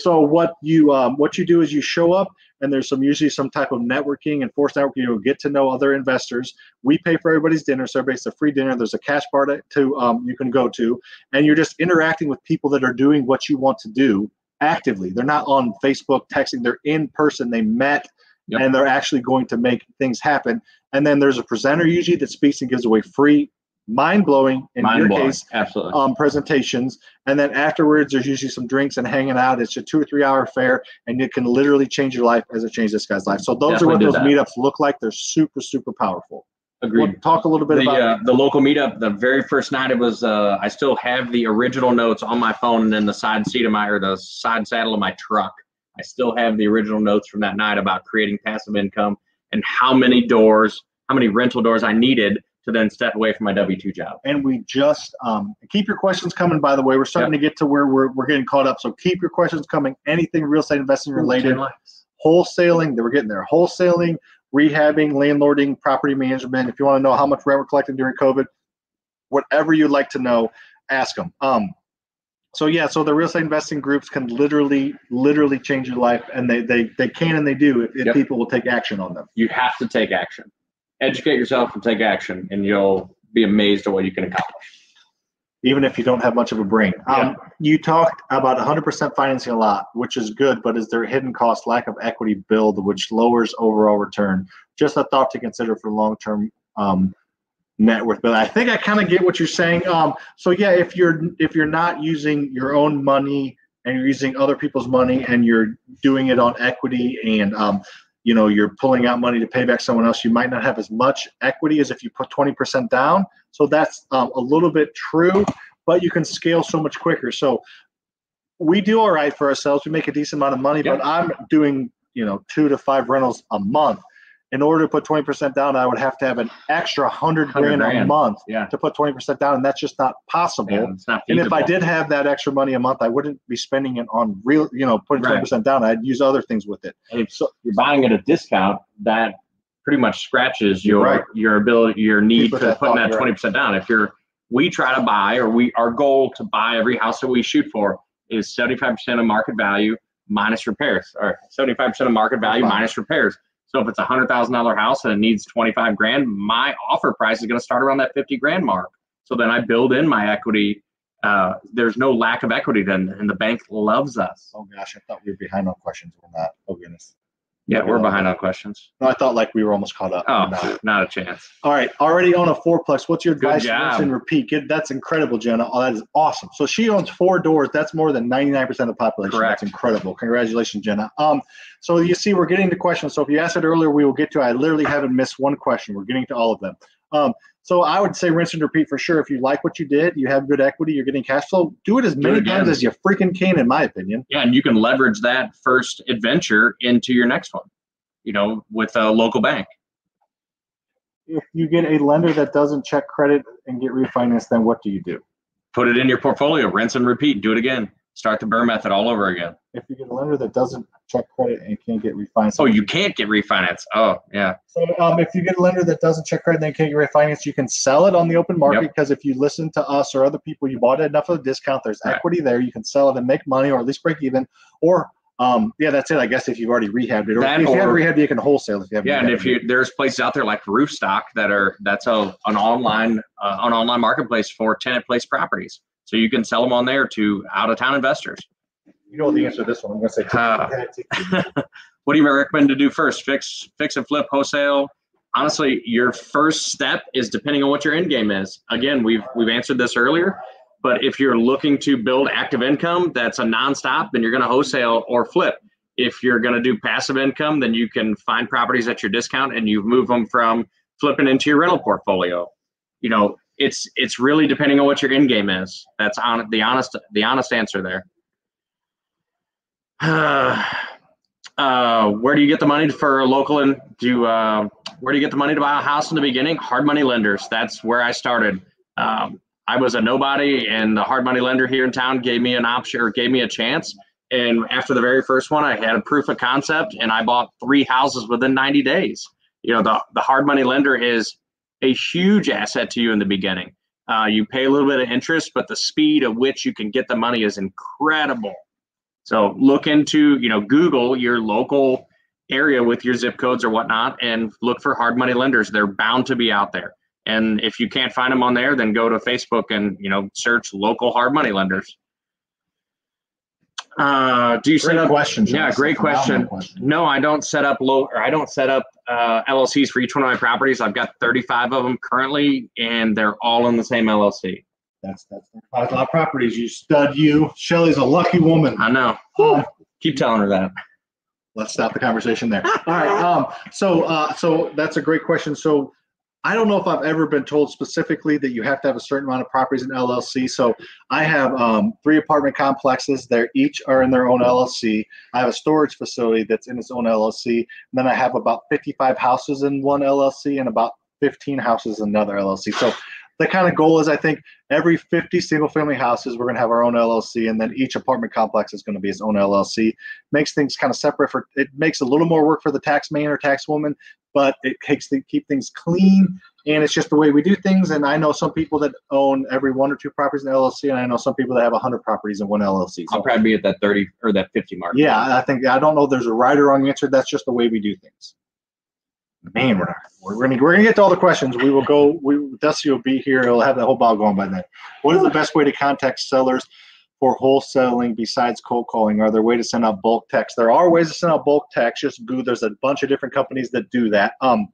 so what you um, what you do is you show up. And there's some usually some type of networking and forced networking. You'll get to know other investors. We pay for everybody's dinner, so everybody's a free dinner. There's a cash bar to, to um, you can go to, and you're just interacting with people that are doing what you want to do actively. They're not on Facebook texting. They're in person. They met, yep. and they're actually going to make things happen. And then there's a presenter usually that speaks and gives away free, mind-blowing in mind your blowing. case, absolutely um, presentations. And then afterwards, there's usually some drinks and hanging out. It's a two or three hour affair, and it can literally change your life as it changed this guy's life. So those Definitely are what those that. meetups look like. They're super, super powerful. Agreed. We'll talk a little bit the, about uh, the local meetup. The very first night it was. Uh, I still have the original notes on my phone, and then the side seat of my or the side saddle of my truck. I still have the original notes from that night about creating passive income and how many doors, how many rental doors I needed to then step away from my W two job. And we just, um, keep your questions coming, by the way. We're starting yep. to get to where we're, we're getting caught up. So keep your questions coming. Anything real estate investing related, wholesaling, we're getting there, wholesaling, rehabbing, landlording, property management. If you want to know how much rent we're collecting during COVID, whatever you'd like to know, ask them. Um, so yeah, so the real estate investing groups can literally, literally change your life, and they they they can and they do if, if yep. people will take action on them. You have to take action. Educate yourself and take action, and you'll be amazed at what you can accomplish. Even if you don't have much of a brain. Yeah. Um, you talked about one hundred percent financing a lot, which is good, but is there a hidden cost, lack of equity build, which lowers overall return? Just a thought to consider for long-term um, net worth. But I think I kind of get what you're saying. Um, so yeah, if you're if you're not using your own money and you're using other people's money and you're doing it on equity and um, you know, you're pulling out money to pay back someone else, you might not have as much equity as if you put twenty percent down. So that's um, a little bit true, but you can scale so much quicker. So we do all right for ourselves. We make a decent amount of money, yeah. but I'm doing, you know, two to five rentals a month. In order to put twenty percent down, I would have to have an extra hundred grand, grand a month yeah. to put twenty percent down. And that's just not possible. Yeah, it's not feasible. And if I did have that extra money a month, I wouldn't be spending it on real, you know, putting twenty percent right. down. I'd use other things with it. And if so, you're buying at a discount, that pretty much scratches your, right. your ability, your need for putting that twenty percent right. down. If you're, we try to buy, or we, our goal to buy every house that we shoot for is seventy-five percent of market value minus repairs, or seventy-five percent of market value Fine. minus repairs. So if it's a hundred thousand dollar house and it needs twenty-five grand, my offer price is going to start around that fifty grand mark. So then I build in my equity. Uh, there's no lack of equity then, and the bank loves us. Oh gosh, I thought we were behind on questions. We're not. Oh goodness. Yeah, we're, we're behind on questions. No, I thought like we were almost caught up. Oh, not. not a chance. All right, already on a fourplex. What's your advice? And repeat. Get, that's incredible, Jenna. Oh, that is awesome. So she owns four doors. That's more than ninety-nine percent of the population. Correct. That's incredible. Congratulations, Jenna. Um. So you see, we're getting to questions. So if you asked it earlier, we will get to it. I literally haven't missed one question. We're getting to all of them. Um, so I would say rinse and repeat for sure. If you like what you did, you have good equity, you're getting cash flow, do it as many times as you freaking can, in my opinion. Yeah, and you can leverage that first adventure into your next one, you know, with a local bank. If you get a lender that doesn't check credit and get refinanced, then what do you do? Put it in your portfolio, rinse and repeat, do it again. Start the BRRRR method all over again. If you get a lender that doesn't check credit and can't get refinanced. Oh, you can't get refinanced. Oh, yeah. So um, if you get a lender that doesn't check credit and can't get refinanced, you can sell it on the open market, because yep. if you listen to us or other people, you bought it enough of a discount, there's right. equity there. You can sell it and make money, or at least break even. Or, um, yeah, that's it, I guess, if you've already rehabbed it. Or that if you have rehabbed it, you can wholesale if you have. Yeah, and if you, there's places out there like Roofstock that are, that's a, an, online, uh, an online marketplace for tenant-placed properties. So you can sell them on there to out-of-town investors. You know the answer to this one. I'm going to say TikTok. Uh, what do you recommend to do first? Fix, fix and flip, wholesale? Honestly, your first step is depending on what your end game is. Again, we've we've answered this earlier, but if you're looking to build active income, that's a nonstop, then you're going to wholesale or flip. If you're going to do passive income, then you can find properties at your discount and you move them from flipping into your rental portfolio. You know. It's it's really depending on what your end game is. That's on the honest the honest answer there. Uh, uh, where do you get the money for a local and do uh, where do you get the money to buy a house in the beginning? Hard money lenders. That's where I started. Um, I was a nobody, and the hard money lender here in town gave me an option or gave me a chance. And after the very first one, I had a proof of concept, and I bought three houses within ninety days. You know, the the hard money lender is a huge asset to you in the beginning. Uh, you pay a little bit of interest, but the speed at which you can get the money is incredible. So look into, you know, Google your local area with your zip codes or whatnot, and look for hard money lenders. They're bound to be out there. And if you can't find them on there, then go to Facebook and, you know, search local hard money lenders. Uh, do you great set up questions? Yeah, great question. question. No, I don't set up low or I don't set up uh, L L Cs for each one of my properties. I've got thirty-five of them currently, and they're all in the same L L C. That's that's a lot of properties. You stud you. Shelly's a lucky woman. I know. Uh, Keep telling her that. Let's stop the conversation there. All right. Um. So uh. So that's a great question. So I don't know if I've ever been told specifically that you have to have a certain amount of properties in L L C. So I have um, three apartment complexes. They each are in their own L L C. I have a storage facility that's in its own L L C. And then I have about fifty-five houses in one L L C and about fifteen houses in another L L C. So the kind of goal is, I think, every fifty single family houses, we're going to have our own L L C, and then each apartment complex is going to be its own L L C. Makes things kind of separate. For it makes a little more work for the tax man or tax woman, but it takes the, keep things clean, and it's just the way we do things. And I know some people that own every one or two properties in the L L C, and I know some people that have one hundred properties in one L L C. So I'll probably be at that thirty or that fifty mark. Yeah, I think, I don't know if there's a right or wrong answer. That's just the way we do things. Man, we're, not, we're, we're gonna we're gonna get to all the questions. We will go. We Dusty will be here. He'll have that whole ball going by then. What is the best way to contact sellers for wholesaling besides cold calling? Are there ways to send out bulk texts? There are ways to send out bulk texts. Just Google. There's a bunch of different companies that do that. Um,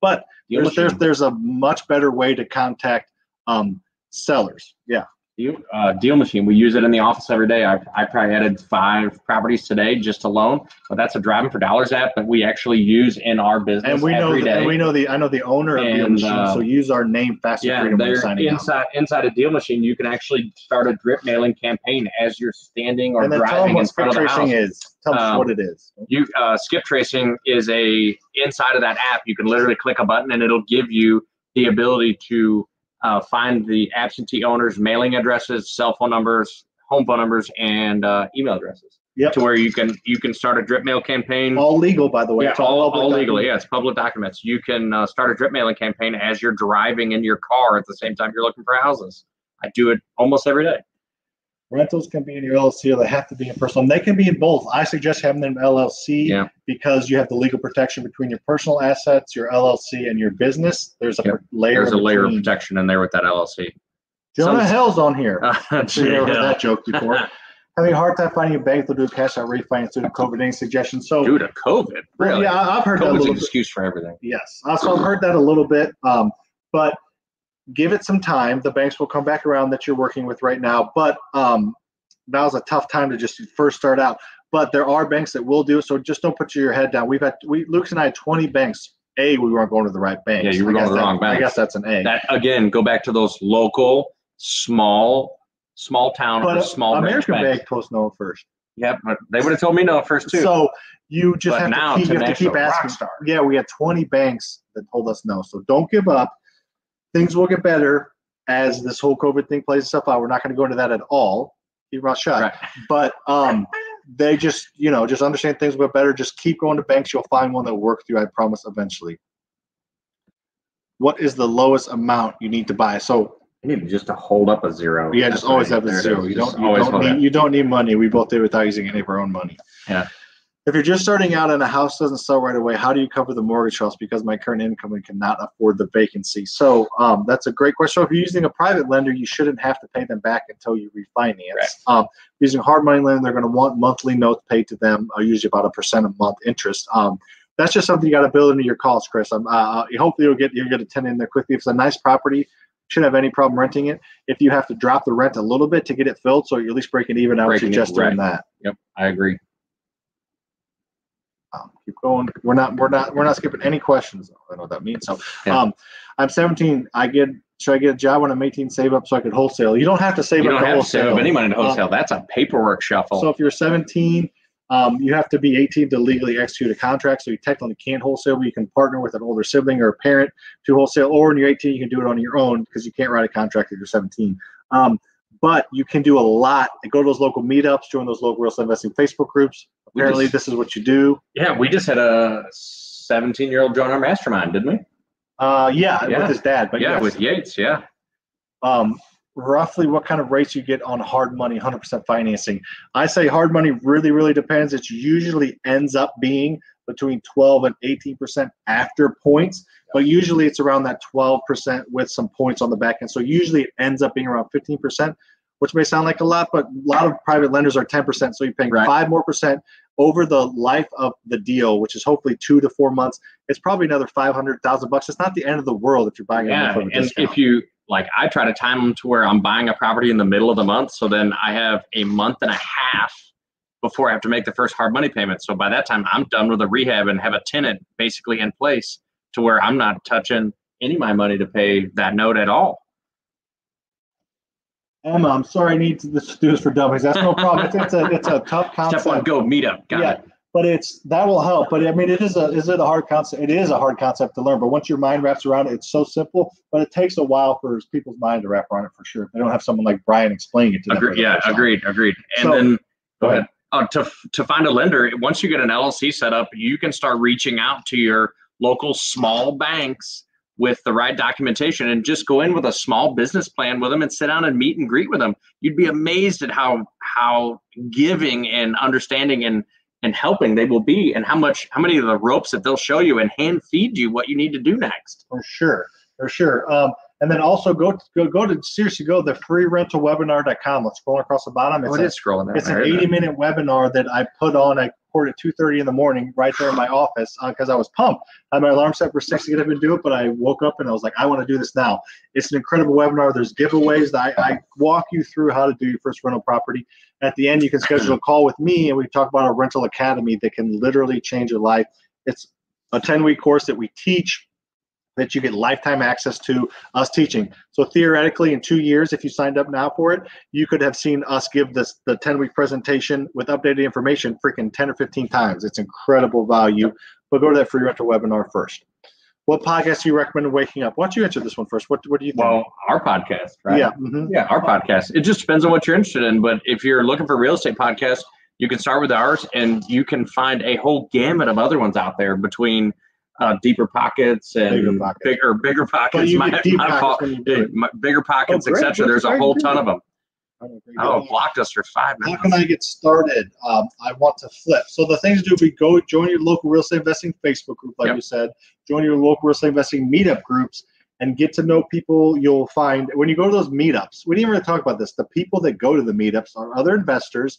but there's there's, there's a much better way to contact um sellers. Yeah. You, uh, Deal Machine. We use it in the office every day. I, I probably added five properties today just alone, but that's a Driving for Dollars app that we actually use in our business and we every know the, day. And we know the, I know the owner of and, Deal Machine, uh, so use our name, Faster yeah, Freedom, when signing inside, out. Inside of Deal Machine, you can actually start a drip mailing campaign as you're standing or and then driving in front of the house. Tell them what skip tracing is. Tell us um, what it is. You, uh, skip tracing is a, inside of that app, you can literally click a button and it'll give you the ability to Uh, find the absentee owners' mailing addresses, cell phone numbers, home phone numbers, and uh, email addresses. Yep. To where you can you can start a drip mail campaign. All legal, by the way. Yeah, it's all, all, all legally. Yeah, it's public documents. You can uh, start a drip mailing campaign as you're driving in your car at the same time you're looking for houses. I do it almost every day. Rentals can be in your L L C, or they have to be in personal. They can be in both. I suggest having them L L C yeah. because you have the legal protection between your personal assets, your L L C, and your business. There's a yeah. layer. There's a between. layer of protection in there with that L L C. Jonah Some, Hill's on here. Uh, I've never heard that joke before. Having a hard time finding a bank that'll do a cash out refinance due to COVID. Any suggestions? So due to COVID, really? Yeah, I've heard COVID's that a little an bit. Excuse for everything. Yes, so I've heard that a little bit, um, but. Give it some time. The banks will come back around that you're working with right now, but um, now's a tough time to just first start out. But there are banks that will do, so just don't put your head down. We've had, we, Luke's and I had twenty banks. A, we weren't going to the right banks. Yeah, you were going to the wrong banks. I guess that's an A. That, again, go back to those local, small, small town, but, or small branch banks. American Bank told us no first. Yeah, but they would have told me no first, too. So you just have to, keep, you have to keep asking. Yeah, we had twenty banks that told us no, so don't give up. Things will get better as this whole COVID thing plays itself out. We're not going to go into that at all. Keep your mouth shut. Right. But um, they just, you know, just understand things will get better. Just keep going to banks. You'll find one that'll work through, I promise, eventually. What is the lowest amount you need to buy? So you need just to hold up a zero. Yeah, just always have a zero. You don't, you don't need, you don't need money. We both did without using any of our own money. Yeah. If you're just starting out and a house doesn't sell right away, how do you cover the mortgage costs? Because my current income cannot afford the vacancy. So um, that's a great question. So if you're using a private lender, you shouldn't have to pay them back until you refinance. Right. Um, using hard money lender, they're going to want monthly notes paid to them, uh, usually about a percent a month interest. Um, that's just something you got to build into your costs, Chris. Um, uh, hopefully you'll get you'll get a tenant in there quickly. If it's a nice property, shouldn't have any problem renting it. If you have to drop the rent a little bit to get it filled, so you're at least breaking even, I would suggest doing that. Yep, I agree. Um, keep going. We're not. We're not. We're not skipping any questions. I don't know what that means. So, yeah. um, I'm seventeen. I get. Should I get a job when I'm eighteen? Save up so I could wholesale. You don't have to save. You don't up have to save up any money to wholesale. Um, That's a paperwork shuffle. So if you're seventeen, um, you have to be eighteen to legally execute a contract. So you technically can't wholesale, but you can partner with an older sibling or a parent to wholesale. Or when you're eighteen, you can do it on your own because you can't write a contract if you're seventeen. Um, But you can do a lot. Go to those local meetups, join those local real estate investing Facebook groups. Apparently, just, this is what you do. Yeah, we just had a seventeen-year-old join our mastermind, didn't we? Uh, yeah, yeah, with his dad. But yeah, yes. With Yates, yeah. Um, roughly what kind of rates you get on hard money, one hundred percent financing? I say hard money really, really depends. It usually ends up being between twelve and eighteen percent after points, but usually it's around that twelve percent with some points on the back end. So usually it ends up being around fifteen percent, which may sound like a lot, but a lot of private lenders are ten percent. So you're paying right. five more percent over the life of the deal, which is hopefully two to four months. It's probably another five hundred thousand bucks. It's not the end of the world if you're buying yeah, a and discount. If you like, I try to time them to where I'm buying a property in the middle of the month. So then I have a month and a half before I have to make the first hard money payment. So by that time, I'm done with the rehab and have a tenant basically in place to where I'm not touching any of my money to pay that note at all. Emma, I'm sorry I need to do this for dummies. That's no problem. It's, it's, a, it's a tough concept. Step one, go meet up. Got yeah. it. But it's that will help. But I mean, it is a is it a hard concept? It is a hard concept to learn. But once your mind wraps around it, it's so simple. But it takes a while for people's mind to wrap around it for sure. They don't have someone like Brian explaining it to them. Agreed, yeah, agreed, agreed. And so, then go ahead. Uh, to to find a lender, once you get an L L C set up, you can start reaching out to your local small banks with the right documentation and just go in with a small business plan with them and sit down and meet and greet with them. You'd be amazed at how how giving and understanding and and helping they will be, and how much, how many of the ropes that they'll show you and hand feed you what you need to do next. For sure, for sure. Um, and then also go to, go go to seriously go to the free rental webinar dot com. Let's scroll across the bottom. It's oh, it a, is scrolling. Down. It's an eighty minute webinar that I put on. I recorded at two thirty in the morning right there in my office because uh, I was pumped. I had my alarm set for six to get up and do it, but I woke up and I was like, I want to do this now. It's an incredible webinar. There's giveaways that I, I walk you through how to do your first rental property. At the end, you can schedule a call with me, and we talk about our rental academy that can literally change your life. It's a ten week course that we teach that you get lifetime access to us teaching. So theoretically, in two years, if you signed up now for it, you could have seen us give this the ten week presentation with updated information freaking ten or fifteen times. It's incredible value. But go to that free rental webinar first. What podcast do you recommend waking up? Why don't you answer this one first? What What do you think? Well, our podcast, right? Yeah, mm-hmm. yeah, our podcast. It just depends on what you're interested in. But if you're looking for real estate podcasts, you can start with ours, and you can find a whole gamut of other ones out there between uh, deeper pockets and bigger pockets, big, or bigger pockets, my, my pockets fault, my, bigger pockets, oh, et cetera. There's a whole ton of them. Oh, blocked us for five minutes. How can I get started? Um, I want to flip. So the things to do would be go join your local real estate investing Facebook group, like yep. you said. Join your local real estate investing meetup groups and get to know people. You'll find when you go to those meetups, we didn't even really talk about this. The people that go to the meetups are other investors,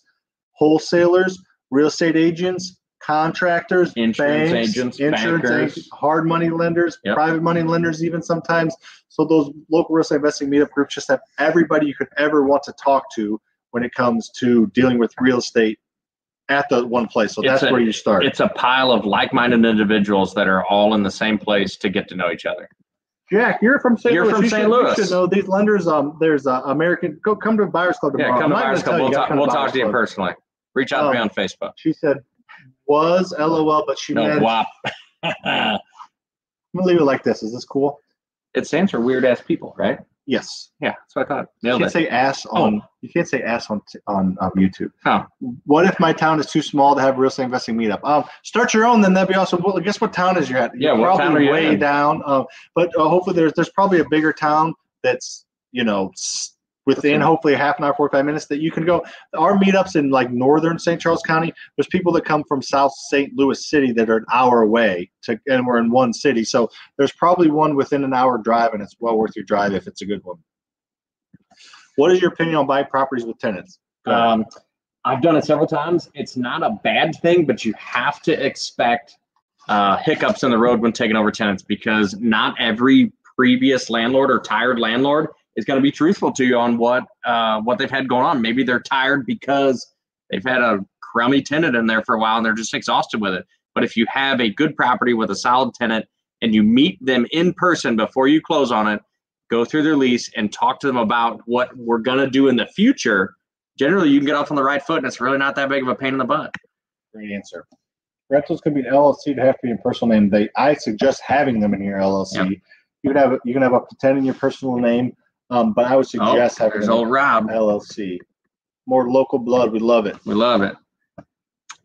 wholesalers, real estate agents, contractors, insurance banks, agents, insurance bankers, agents, hard money lenders, yep. private money lenders, even sometimes. So those local real estate investing meetup groups just have everybody you could ever want to talk to when it comes to dealing with real estate at the one place. So it's that's a, where you start. It's a pile of like-minded individuals that are all in the same place to get to know each other. Jack, you're from Saint Louis. You're from Saint Louis. You should know these lenders. Um, there's uh, American. Go come to Buyers Club tomorrow. Yeah, come to Buyers Club. We'll, talk, we'll talk to you personally. Reach out um, to me on Facebook. She said. Was LOL, but she no, meant W A P. I'm gonna leave it like this. Is this cool? It stands for weird ass people, right? Yes. Yeah, that's what I thought. Nailed you can't it. say ass on. Oh. You can't say ass on on um, YouTube. Oh. What if my town is too small to have a real estate investing meetup? Um, start your own, then that'd be awesome. Well, guess what town is you're at? You're yeah, what probably town are you way in? down. Um, but uh, hopefully there's there's probably a bigger town that's you know. within hopefully a half an hour, forty-five minutes that you can go. Our meetups in like northern Saint Charles County, there's people that come from South Saint Louis City that are an hour away to, and we're in one city. So there's probably one within an hour drive, and it's well worth your drive if it's a good one. What is your opinion on buying properties with tenants? Um, I've done it several times. It's not a bad thing, but you have to expect uh, hiccups in the road when taking over tenants, because not every previous landlord or tired landlord is going to be truthful to you on what uh, what they've had going on. Maybe they're tired because they've had a crummy tenant in there for a while and they're just exhausted with it. But if you have a good property with a solid tenant and you meet them in person before you close on it, go through their lease and talk to them about what we're going to do in the future, generally you can get off on the right foot, and it's really not that big of a pain in the butt. Great answer. Rentals could be an L L C, to have to be in personal name. They, I suggest having them in your L L C. Yep. You can have you can have up to ten in your personal name. Um, but I would suggest oh, having an L L C. More local blood. We love it. We love it.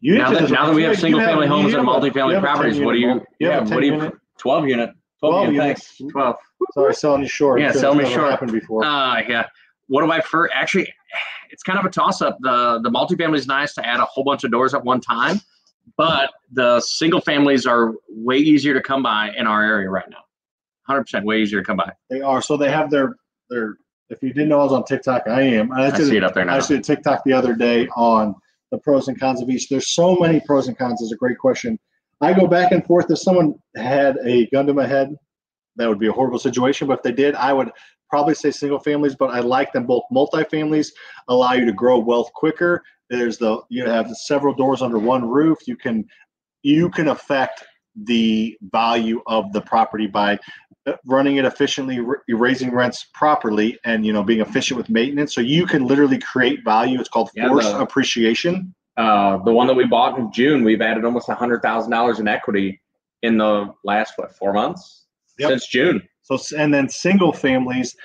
You now that, now that we have single-family homes and multifamily properties, what do you? Yeah, what do you? Twelve unit. Twelve units. Twelve. twelve. Sorry, selling you short. Yeah, selling me short. Happened before. Uh, yeah. What do I first? Actually, it's kind of a toss-up. The the multifamily is nice to add a whole bunch of doors at one time, but the single families are way easier to come by in our area right now. one hundred percent way easier to come by. They are. So they have their. They're, if you didn't know I was on TikTok, I am. I, I see it up there now. I did TikTok the other day on the pros and cons of each. There's so many pros and cons. It's a great question. I go back and forth. If someone had a gun to my head, that would be a horrible situation. But if they did, I would probably say single families. But I like them both. Multifamilies allow you to grow wealth quicker. There's the you have several doors under one roof. You can you can affect the value of the property by running it efficiently, raising rents properly, and you know being efficient with maintenance, so you can literally create value. It's called forced yeah, the, appreciation. Uh, the one that we bought in June, we've added almost one hundred thousand dollars in equity in the last, what, four months? Yep. Since June. So, and then single families,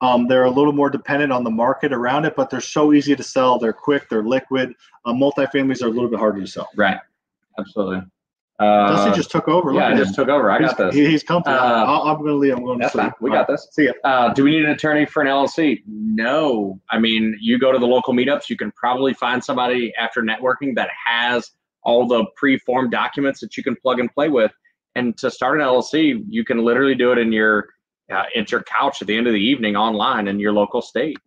um, they're a little more dependent on the market around it, but they're so easy to sell. They're quick, they're liquid. Uh, multifamilies are a little bit harder to sell. Right. Absolutely. Uh, Dusty just took over. Look yeah, I just took over. I he's, got this. He, he's comfortable. Uh, I'm going to leave. I'm going to sleep. Fine. We All got right. this. See ya. Uh, do we need an attorney for an L L C? No. I mean, you go to the local meetups, you can probably find somebody after networking that has all the pre-formed documents that you can plug and play with. And to start an L L C, you can literally do it in your, uh, at your couch at the end of the evening online in your local state.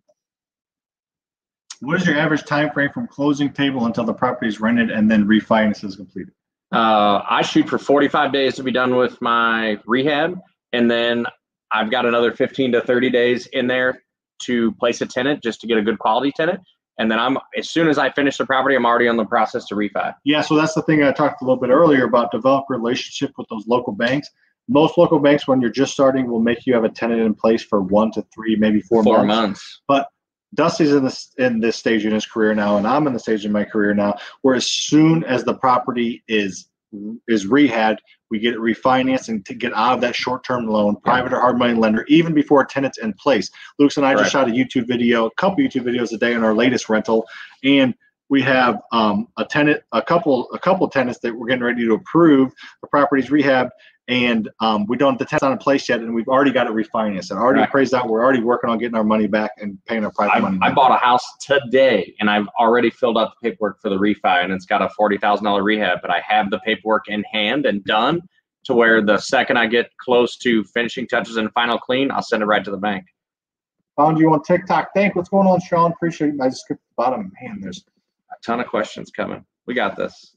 What is your average time frame from closing table until the property is rented and then refinance is completed? Uh, I shoot for forty-five days to be done with my rehab, and then I've got another fifteen to thirty days in there to place a tenant, just to get a good quality tenant. And then I'm, as soon as I finish the property, I'm already on the process to refi. Yeah, so that's the thing I talked a little bit earlier about, develop a relationship with those local banks. Most local banks, when you're just starting, will make you have a tenant in place for one to three, maybe four, four months. months. But Dusty's in this in this stage in his career now, and I'm in the stage in my career now, where as soon as the property is is rehabbed, we get it refinanced and to get out of that short-term loan, private or hard money lender, even before a tenant's in place. Luke's and I Correct. just shot a YouTube video, a couple YouTube videos a day on our latest rental, and we have um, a tenant, a couple, a couple tenants that we're getting ready to approve. The property's rehabbed, and um, we don't have the tenants on in place yet, and we've already got it refinanced and already right. appraised out. We're already working on getting our money back and paying our private I, money. I back. bought a house today, and I've already filled out the paperwork for the refi, and it's got a forty thousand dollar rehab, but I have the paperwork in hand and done to where the second I get close to finishing touches and final clean, I'll send it right to the bank. Found you on TikTok. Thank. What's going on, Sean? Appreciate it. I just skipped the bottom. Man, there's a ton of questions coming. We got this.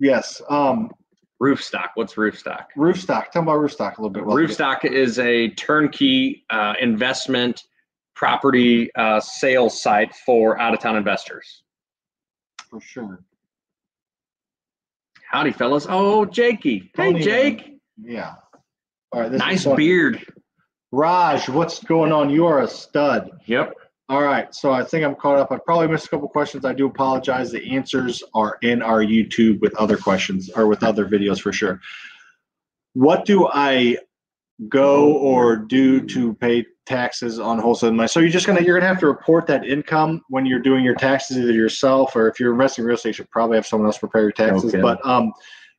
Yes. Um, Roofstock. What's Roofstock? Roofstock. Tell me about Roofstock a little bit. Roofstock is a turnkey uh, investment property uh, sales site for out-of-town investors. For sure. Howdy, fellas. Oh, Jakey. Hey, Jake. Yeah. All right. This nice beard. Raj, what's going on? You are a stud. Yep. All right. So I think I'm caught up. I probably missed a couple questions. I do apologize. The answers are in our YouTube with other questions or with other videos for sure. What do I go or do to pay taxes on wholesale money? So you're just gonna you're gonna have to report that income when you're doing your taxes, either yourself or if you're investing in real estate, you should probably have someone else prepare your taxes. Okay. But um,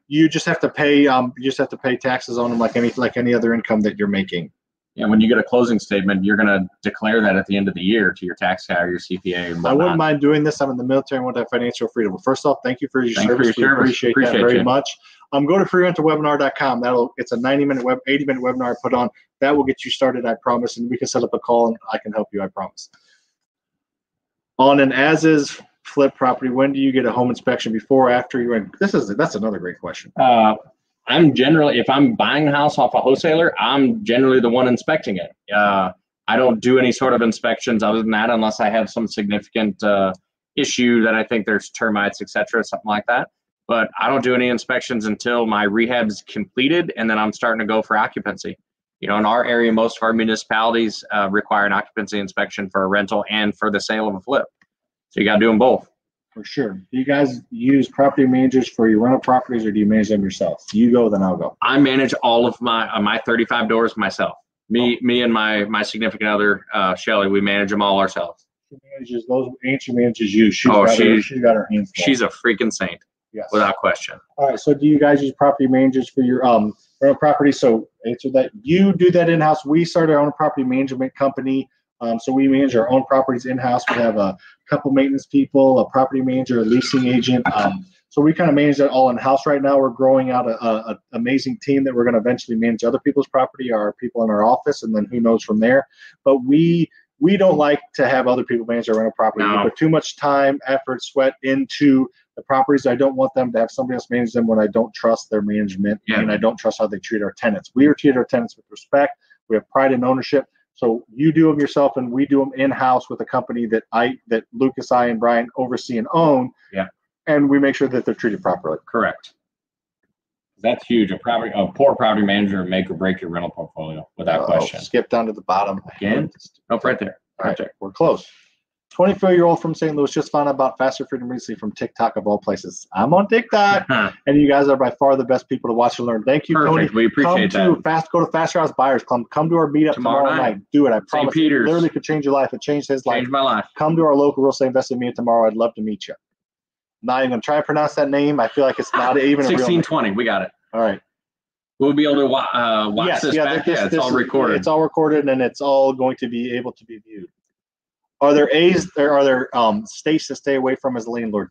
you just have to pay um, you just have to pay taxes on them like any like any other income that you're making. Yeah, when you get a closing statement, you're going to declare that at the end of the year to your tax guy or your C P A. And I wouldn't mind doing this. I'm in the military and want to have financial freedom. Well, first off, thank you for your thank service. You for your we service. Appreciate, appreciate that very you. much. Um, go to free rental webinar dot com. That'll it's a ninety minute web, eighty minute webinar I put on. That will get you started, I promise. And we can set up a call and I can help you, I promise. On an as-is flip property, when do you get a home inspection? Before, or after you in? This is that's another great question. Uh, I'm generally, if I'm buying a house off a wholesaler, I'm generally the one inspecting it. Uh, I don't do any sort of inspections other than that, unless I have some significant uh, issue that I think there's termites, et cetera, something like that. But I don't do any inspections until my rehab is completed and then I'm starting to go for occupancy. You know, in our area, most of our municipalities uh, require an occupancy inspection for a rental and for the sale of a flip. So you got to do them both. For sure. Do you guys use property managers for your rental properties or do you manage them yourself? You go, then I'll go. I manage all of my uh, my thirty-five doors myself. Me oh. me, and my my significant other, uh, Shelly, we manage them all ourselves. She manages those, and she manages you. She's oh, got she, her, she's got her hands full. She's a freaking saint, yes, without question. All right, so do you guys use property managers for your um rental property? So answer that. You do that in-house. We started our own property management company. Um, so we manage our own properties in-house. We have a couple maintenance people, a property manager, a leasing agent. Um, so we kind of manage that all in-house right now. We're growing out an amazing team that we're going to eventually manage other people's property, our people in our office, and then who knows from there. But we we don't like to have other people manage our rental property. No. We put too much time, effort, sweat into the properties. I don't want them to have somebody else manage them when I don't trust their management, yeah, and I don't trust how they treat our tenants. We treat our tenants with respect. We have pride in ownership. So you do them yourself, and we do them in-house with a company that I, that Lucas, I, and Brian oversee and own. Yeah, and we make sure that they're treated properly. Correct. That's huge. A property, a poor property manager, make or break your rental portfolio, without uh, question. Skip down to the bottom again. Nope, right there. All right, right there. We're close. twenty-four-year-old from Saint Louis just found out about Faster Freedom recently from TikTok of all places. I'm on TikTok, and you guys are by far the best people to watch and learn. Thank you, Perfect. Tony. We appreciate Come that. To fast, go to Faster House Buyers Club. Come to our meetup tomorrow, tomorrow night. night. Do it. I promise. Saint Peter's. It literally could change your life. It changed his life. Changed my life. Come to our local real estate investing meetup tomorrow. I'd love to meet you. I'm not even going to try to pronounce that name. I feel like it's not even sixteen twenty. We got it. All right. We'll be able to watch, uh, watch yes, this yeah, back. This, yeah, it's this all recorded. Is, it's all recorded, and it's all going to be able to be viewed. Are there A's there are there um, states to stay away from as a landlord?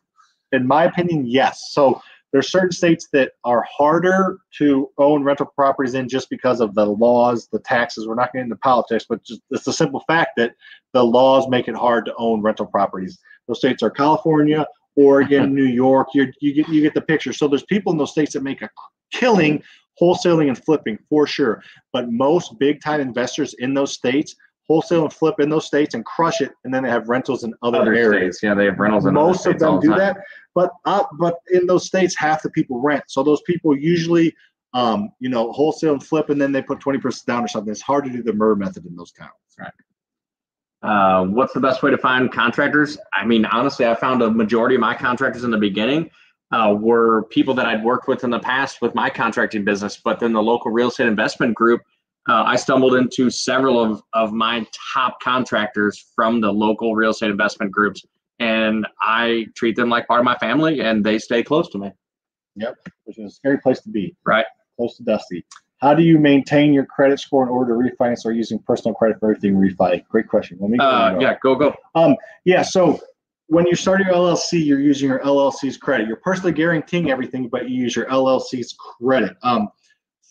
In my opinion, yes. So there's certain states that are harder to own rental properties in just because of the laws, the taxes. We're not getting into politics, but just, it's the simple fact that the laws make it hard to own rental properties. Those states are California, Oregon, New York. You're, you get you get the picture. So there's people in those states that make a killing wholesaling and flipping for sure. But most big time investors in those states wholesale and flip in those states and crush it, and then they have rentals in other, other areas. States. Yeah, they have rentals in most other states. Most of them do the that, but uh, but in those states, half the people rent. So those people usually, um, you know, wholesale and flip, and then they put twenty percent down or something. It's hard to do the B R R R R method in those towns. Right. Uh, what's the best way to find contractors? I mean, honestly, I found a majority of my contractors in the beginning uh, were people that I'd worked with in the past with my contracting business, but then the local real estate investment group. Uh, I stumbled into several of, of my top contractors from the local real estate investment groups, and I treat them like part of my family, and they stay close to me. Yep, which is a scary place to be. Right. Close to Dusty. How do you maintain your credit score in order to refinance or using personal credit for everything refi? Great question. Let me go. Uh, yeah, go, go. Um, yeah, so when you start your L L C, you're using your L L C's credit. You're personally guaranteeing everything, but you use your L L C's credit. Um,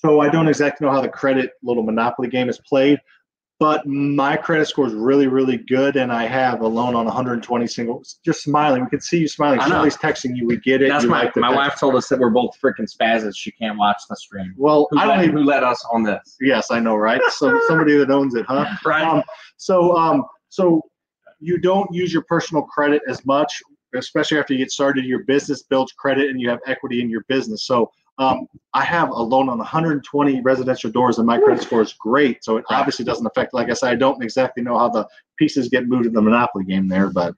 So I don't exactly know how the credit little monopoly game is played, but my credit score is really, really good, and I have a loan on one hundred twenty single. Just smiling, we can see you smiling. Somebody's texting you. We get it. That's you my like my text. Wife told us that we're both freaking spazzes. She can't watch the stream. Well, who I don't let, even who let us on this. Yes, I know, right? So somebody that owns it, huh? Right. Um, so um, so you don't use your personal credit as much, especially after you get started. Your business builds credit, and you have equity in your business. So. Um, I have a loan on one hundred twenty residential doors, and my credit score is great. So it obviously doesn't affect. Like I said, I don't exactly know how the pieces get moved in the Monopoly game there, but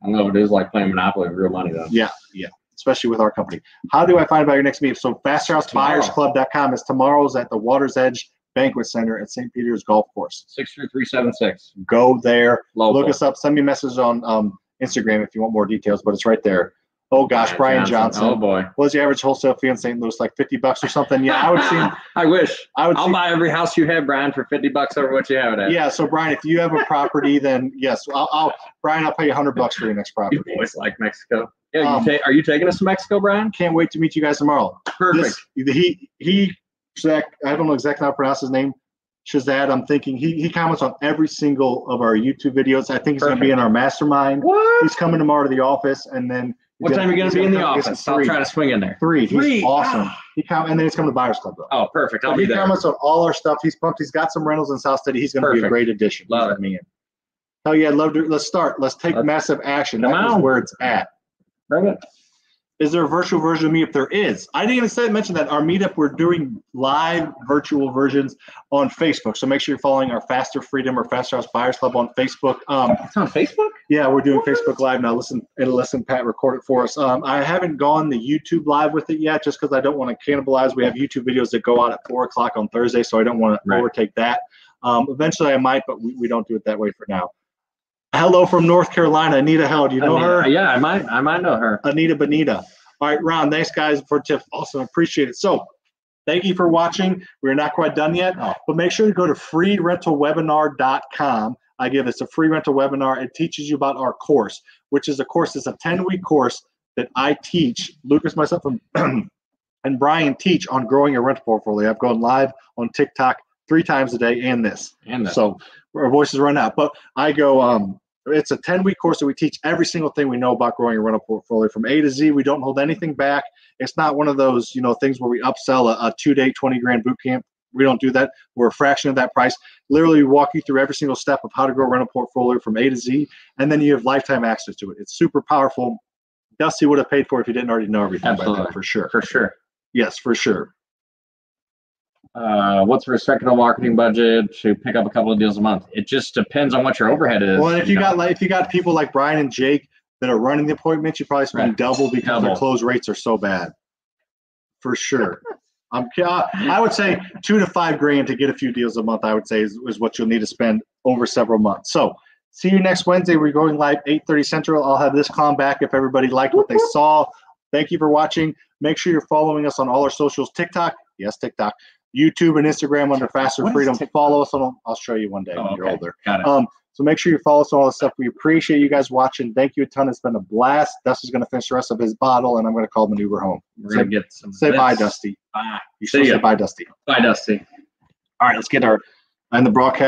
I don't know if it is like playing Monopoly with real money though. Yeah, yeah, especially with our company. How do I find about your next meetup? So faster house buyers club dot com is tomorrow's at the Water's Edge Banquet Center at Saint Peter's Golf Course. six three three seven six. Go there. Local. Look us up. Send me a message on um, Instagram if you want more details, but it's right there. Oh gosh, Brian Johnson. Johnson. Oh boy. What was the average wholesale fee in Saint Louis? Like fifty bucks or something? Yeah, I would see. I wish. I would I'll see, buy every house you have, Brian, for fifty bucks over what you have it at. Yeah, so Brian, if you have a property, then yes, I'll, I'll Brian, I'll pay you one hundred bucks for your next property. You always like Mexico. Yeah, you um, ta are you taking us to Mexico, Brian? Can't wait to meet you guys tomorrow. Perfect. This, he he Zach, I don't know exactly how to pronounce his name. Shazad, I'm thinking he, he comments on every single of our YouTube videos. I think he's Perfect. Gonna be in our mastermind. What? He's coming tomorrow to the office, and then what time are you going to be in the office? I'll try to swing in there. Three. He's Three. Awesome. He come, and then he's coming to Buyers Club, though. Oh, perfect. I'll so be there. He comments on all our stuff. He's pumped. He's got some rentals in South City. He's going to be a great addition. Love it. Me Hell yeah, I'd love to. Let's start. Let's take let's, massive action. Come That's where it's at. Bring it. Is there a virtual version of Meetup? There is. I didn't even say, mention that. Our Meetup, we're doing live virtual versions on Facebook. So make sure you're following our Faster Freedom or Faster House Buyers Club on Facebook. Um, it's on Facebook? Yeah, we're doing what? Facebook Live now. Listen, and listen, Pat, record it for us. Um, I haven't gone the YouTube Live with it yet just because I don't want to cannibalize. We have YouTube videos that go out at four o'clock on Thursday, so I don't want right. to overtake that. Um, eventually I might, but we, we don't do it that way for now. Hello from North Carolina, Anita Hell. Do you know Anita, her? Yeah, I might I might know her. Anita Bonita. All right, Ron, thanks, guys, for tips. Awesome, appreciate it. So thank you for watching. We're not quite done yet, no. but make sure to go to free rental webinar dot com. I give it's a free rental webinar. It teaches you about our course, which is a course. It's a ten-week course that I teach, Lucas, myself, and, and Brian teach on growing your rental portfolio. I've gone live on TikTok three times a day and this. And this. So our voices run out, but I go, um, it's a ten-week course that we teach every single thing we know about growing your rental portfolio from A to Z. We don't hold anything back. It's not one of those, you know, things where we upsell a, a two-day, twenty grand boot camp. We don't do that. We're a fraction of that price. Literally, we walk you through every single step of how to grow a rental portfolio from A to Z, and then you have lifetime access to it. It's super powerful. Dusty would have paid for it if you didn't already know everything. Absolutely. By that, for sure. For sure. Yes, for sure. Uh, what's the respectable marketing budget to pick up a couple of deals a month? It just depends on what your overhead is. Well, and if you, you got know. like if you got people like Brian and Jake that are running the appointments, you probably spend right. double because double. their close rates are so bad. For sure. I'm, I would say two to five grand to get a few deals a month, I would say, is, is what you'll need to spend over several months. So see you next Wednesday. We're going live eight thirty Central. I'll have this call back if everybody liked what they saw. Thank you for watching. Make sure you're following us on all our socials, TikTok. Yes, TikTok. YouTube and Instagram under Faster what Freedom. Follow us on, I'll show you one day oh, when you're okay. older. Got it. Um, so make sure you follow us on all the stuff. We appreciate you guys watching. Thank you a ton. It's been a blast. Dusty's going to finish the rest of his bottle, and I'm going to call him an Uber home. We're going to get some. Say bye, Dusty. Bye. You should say bye, Dusty. Bye, Dusty. All right, let's get our, and the broadcast.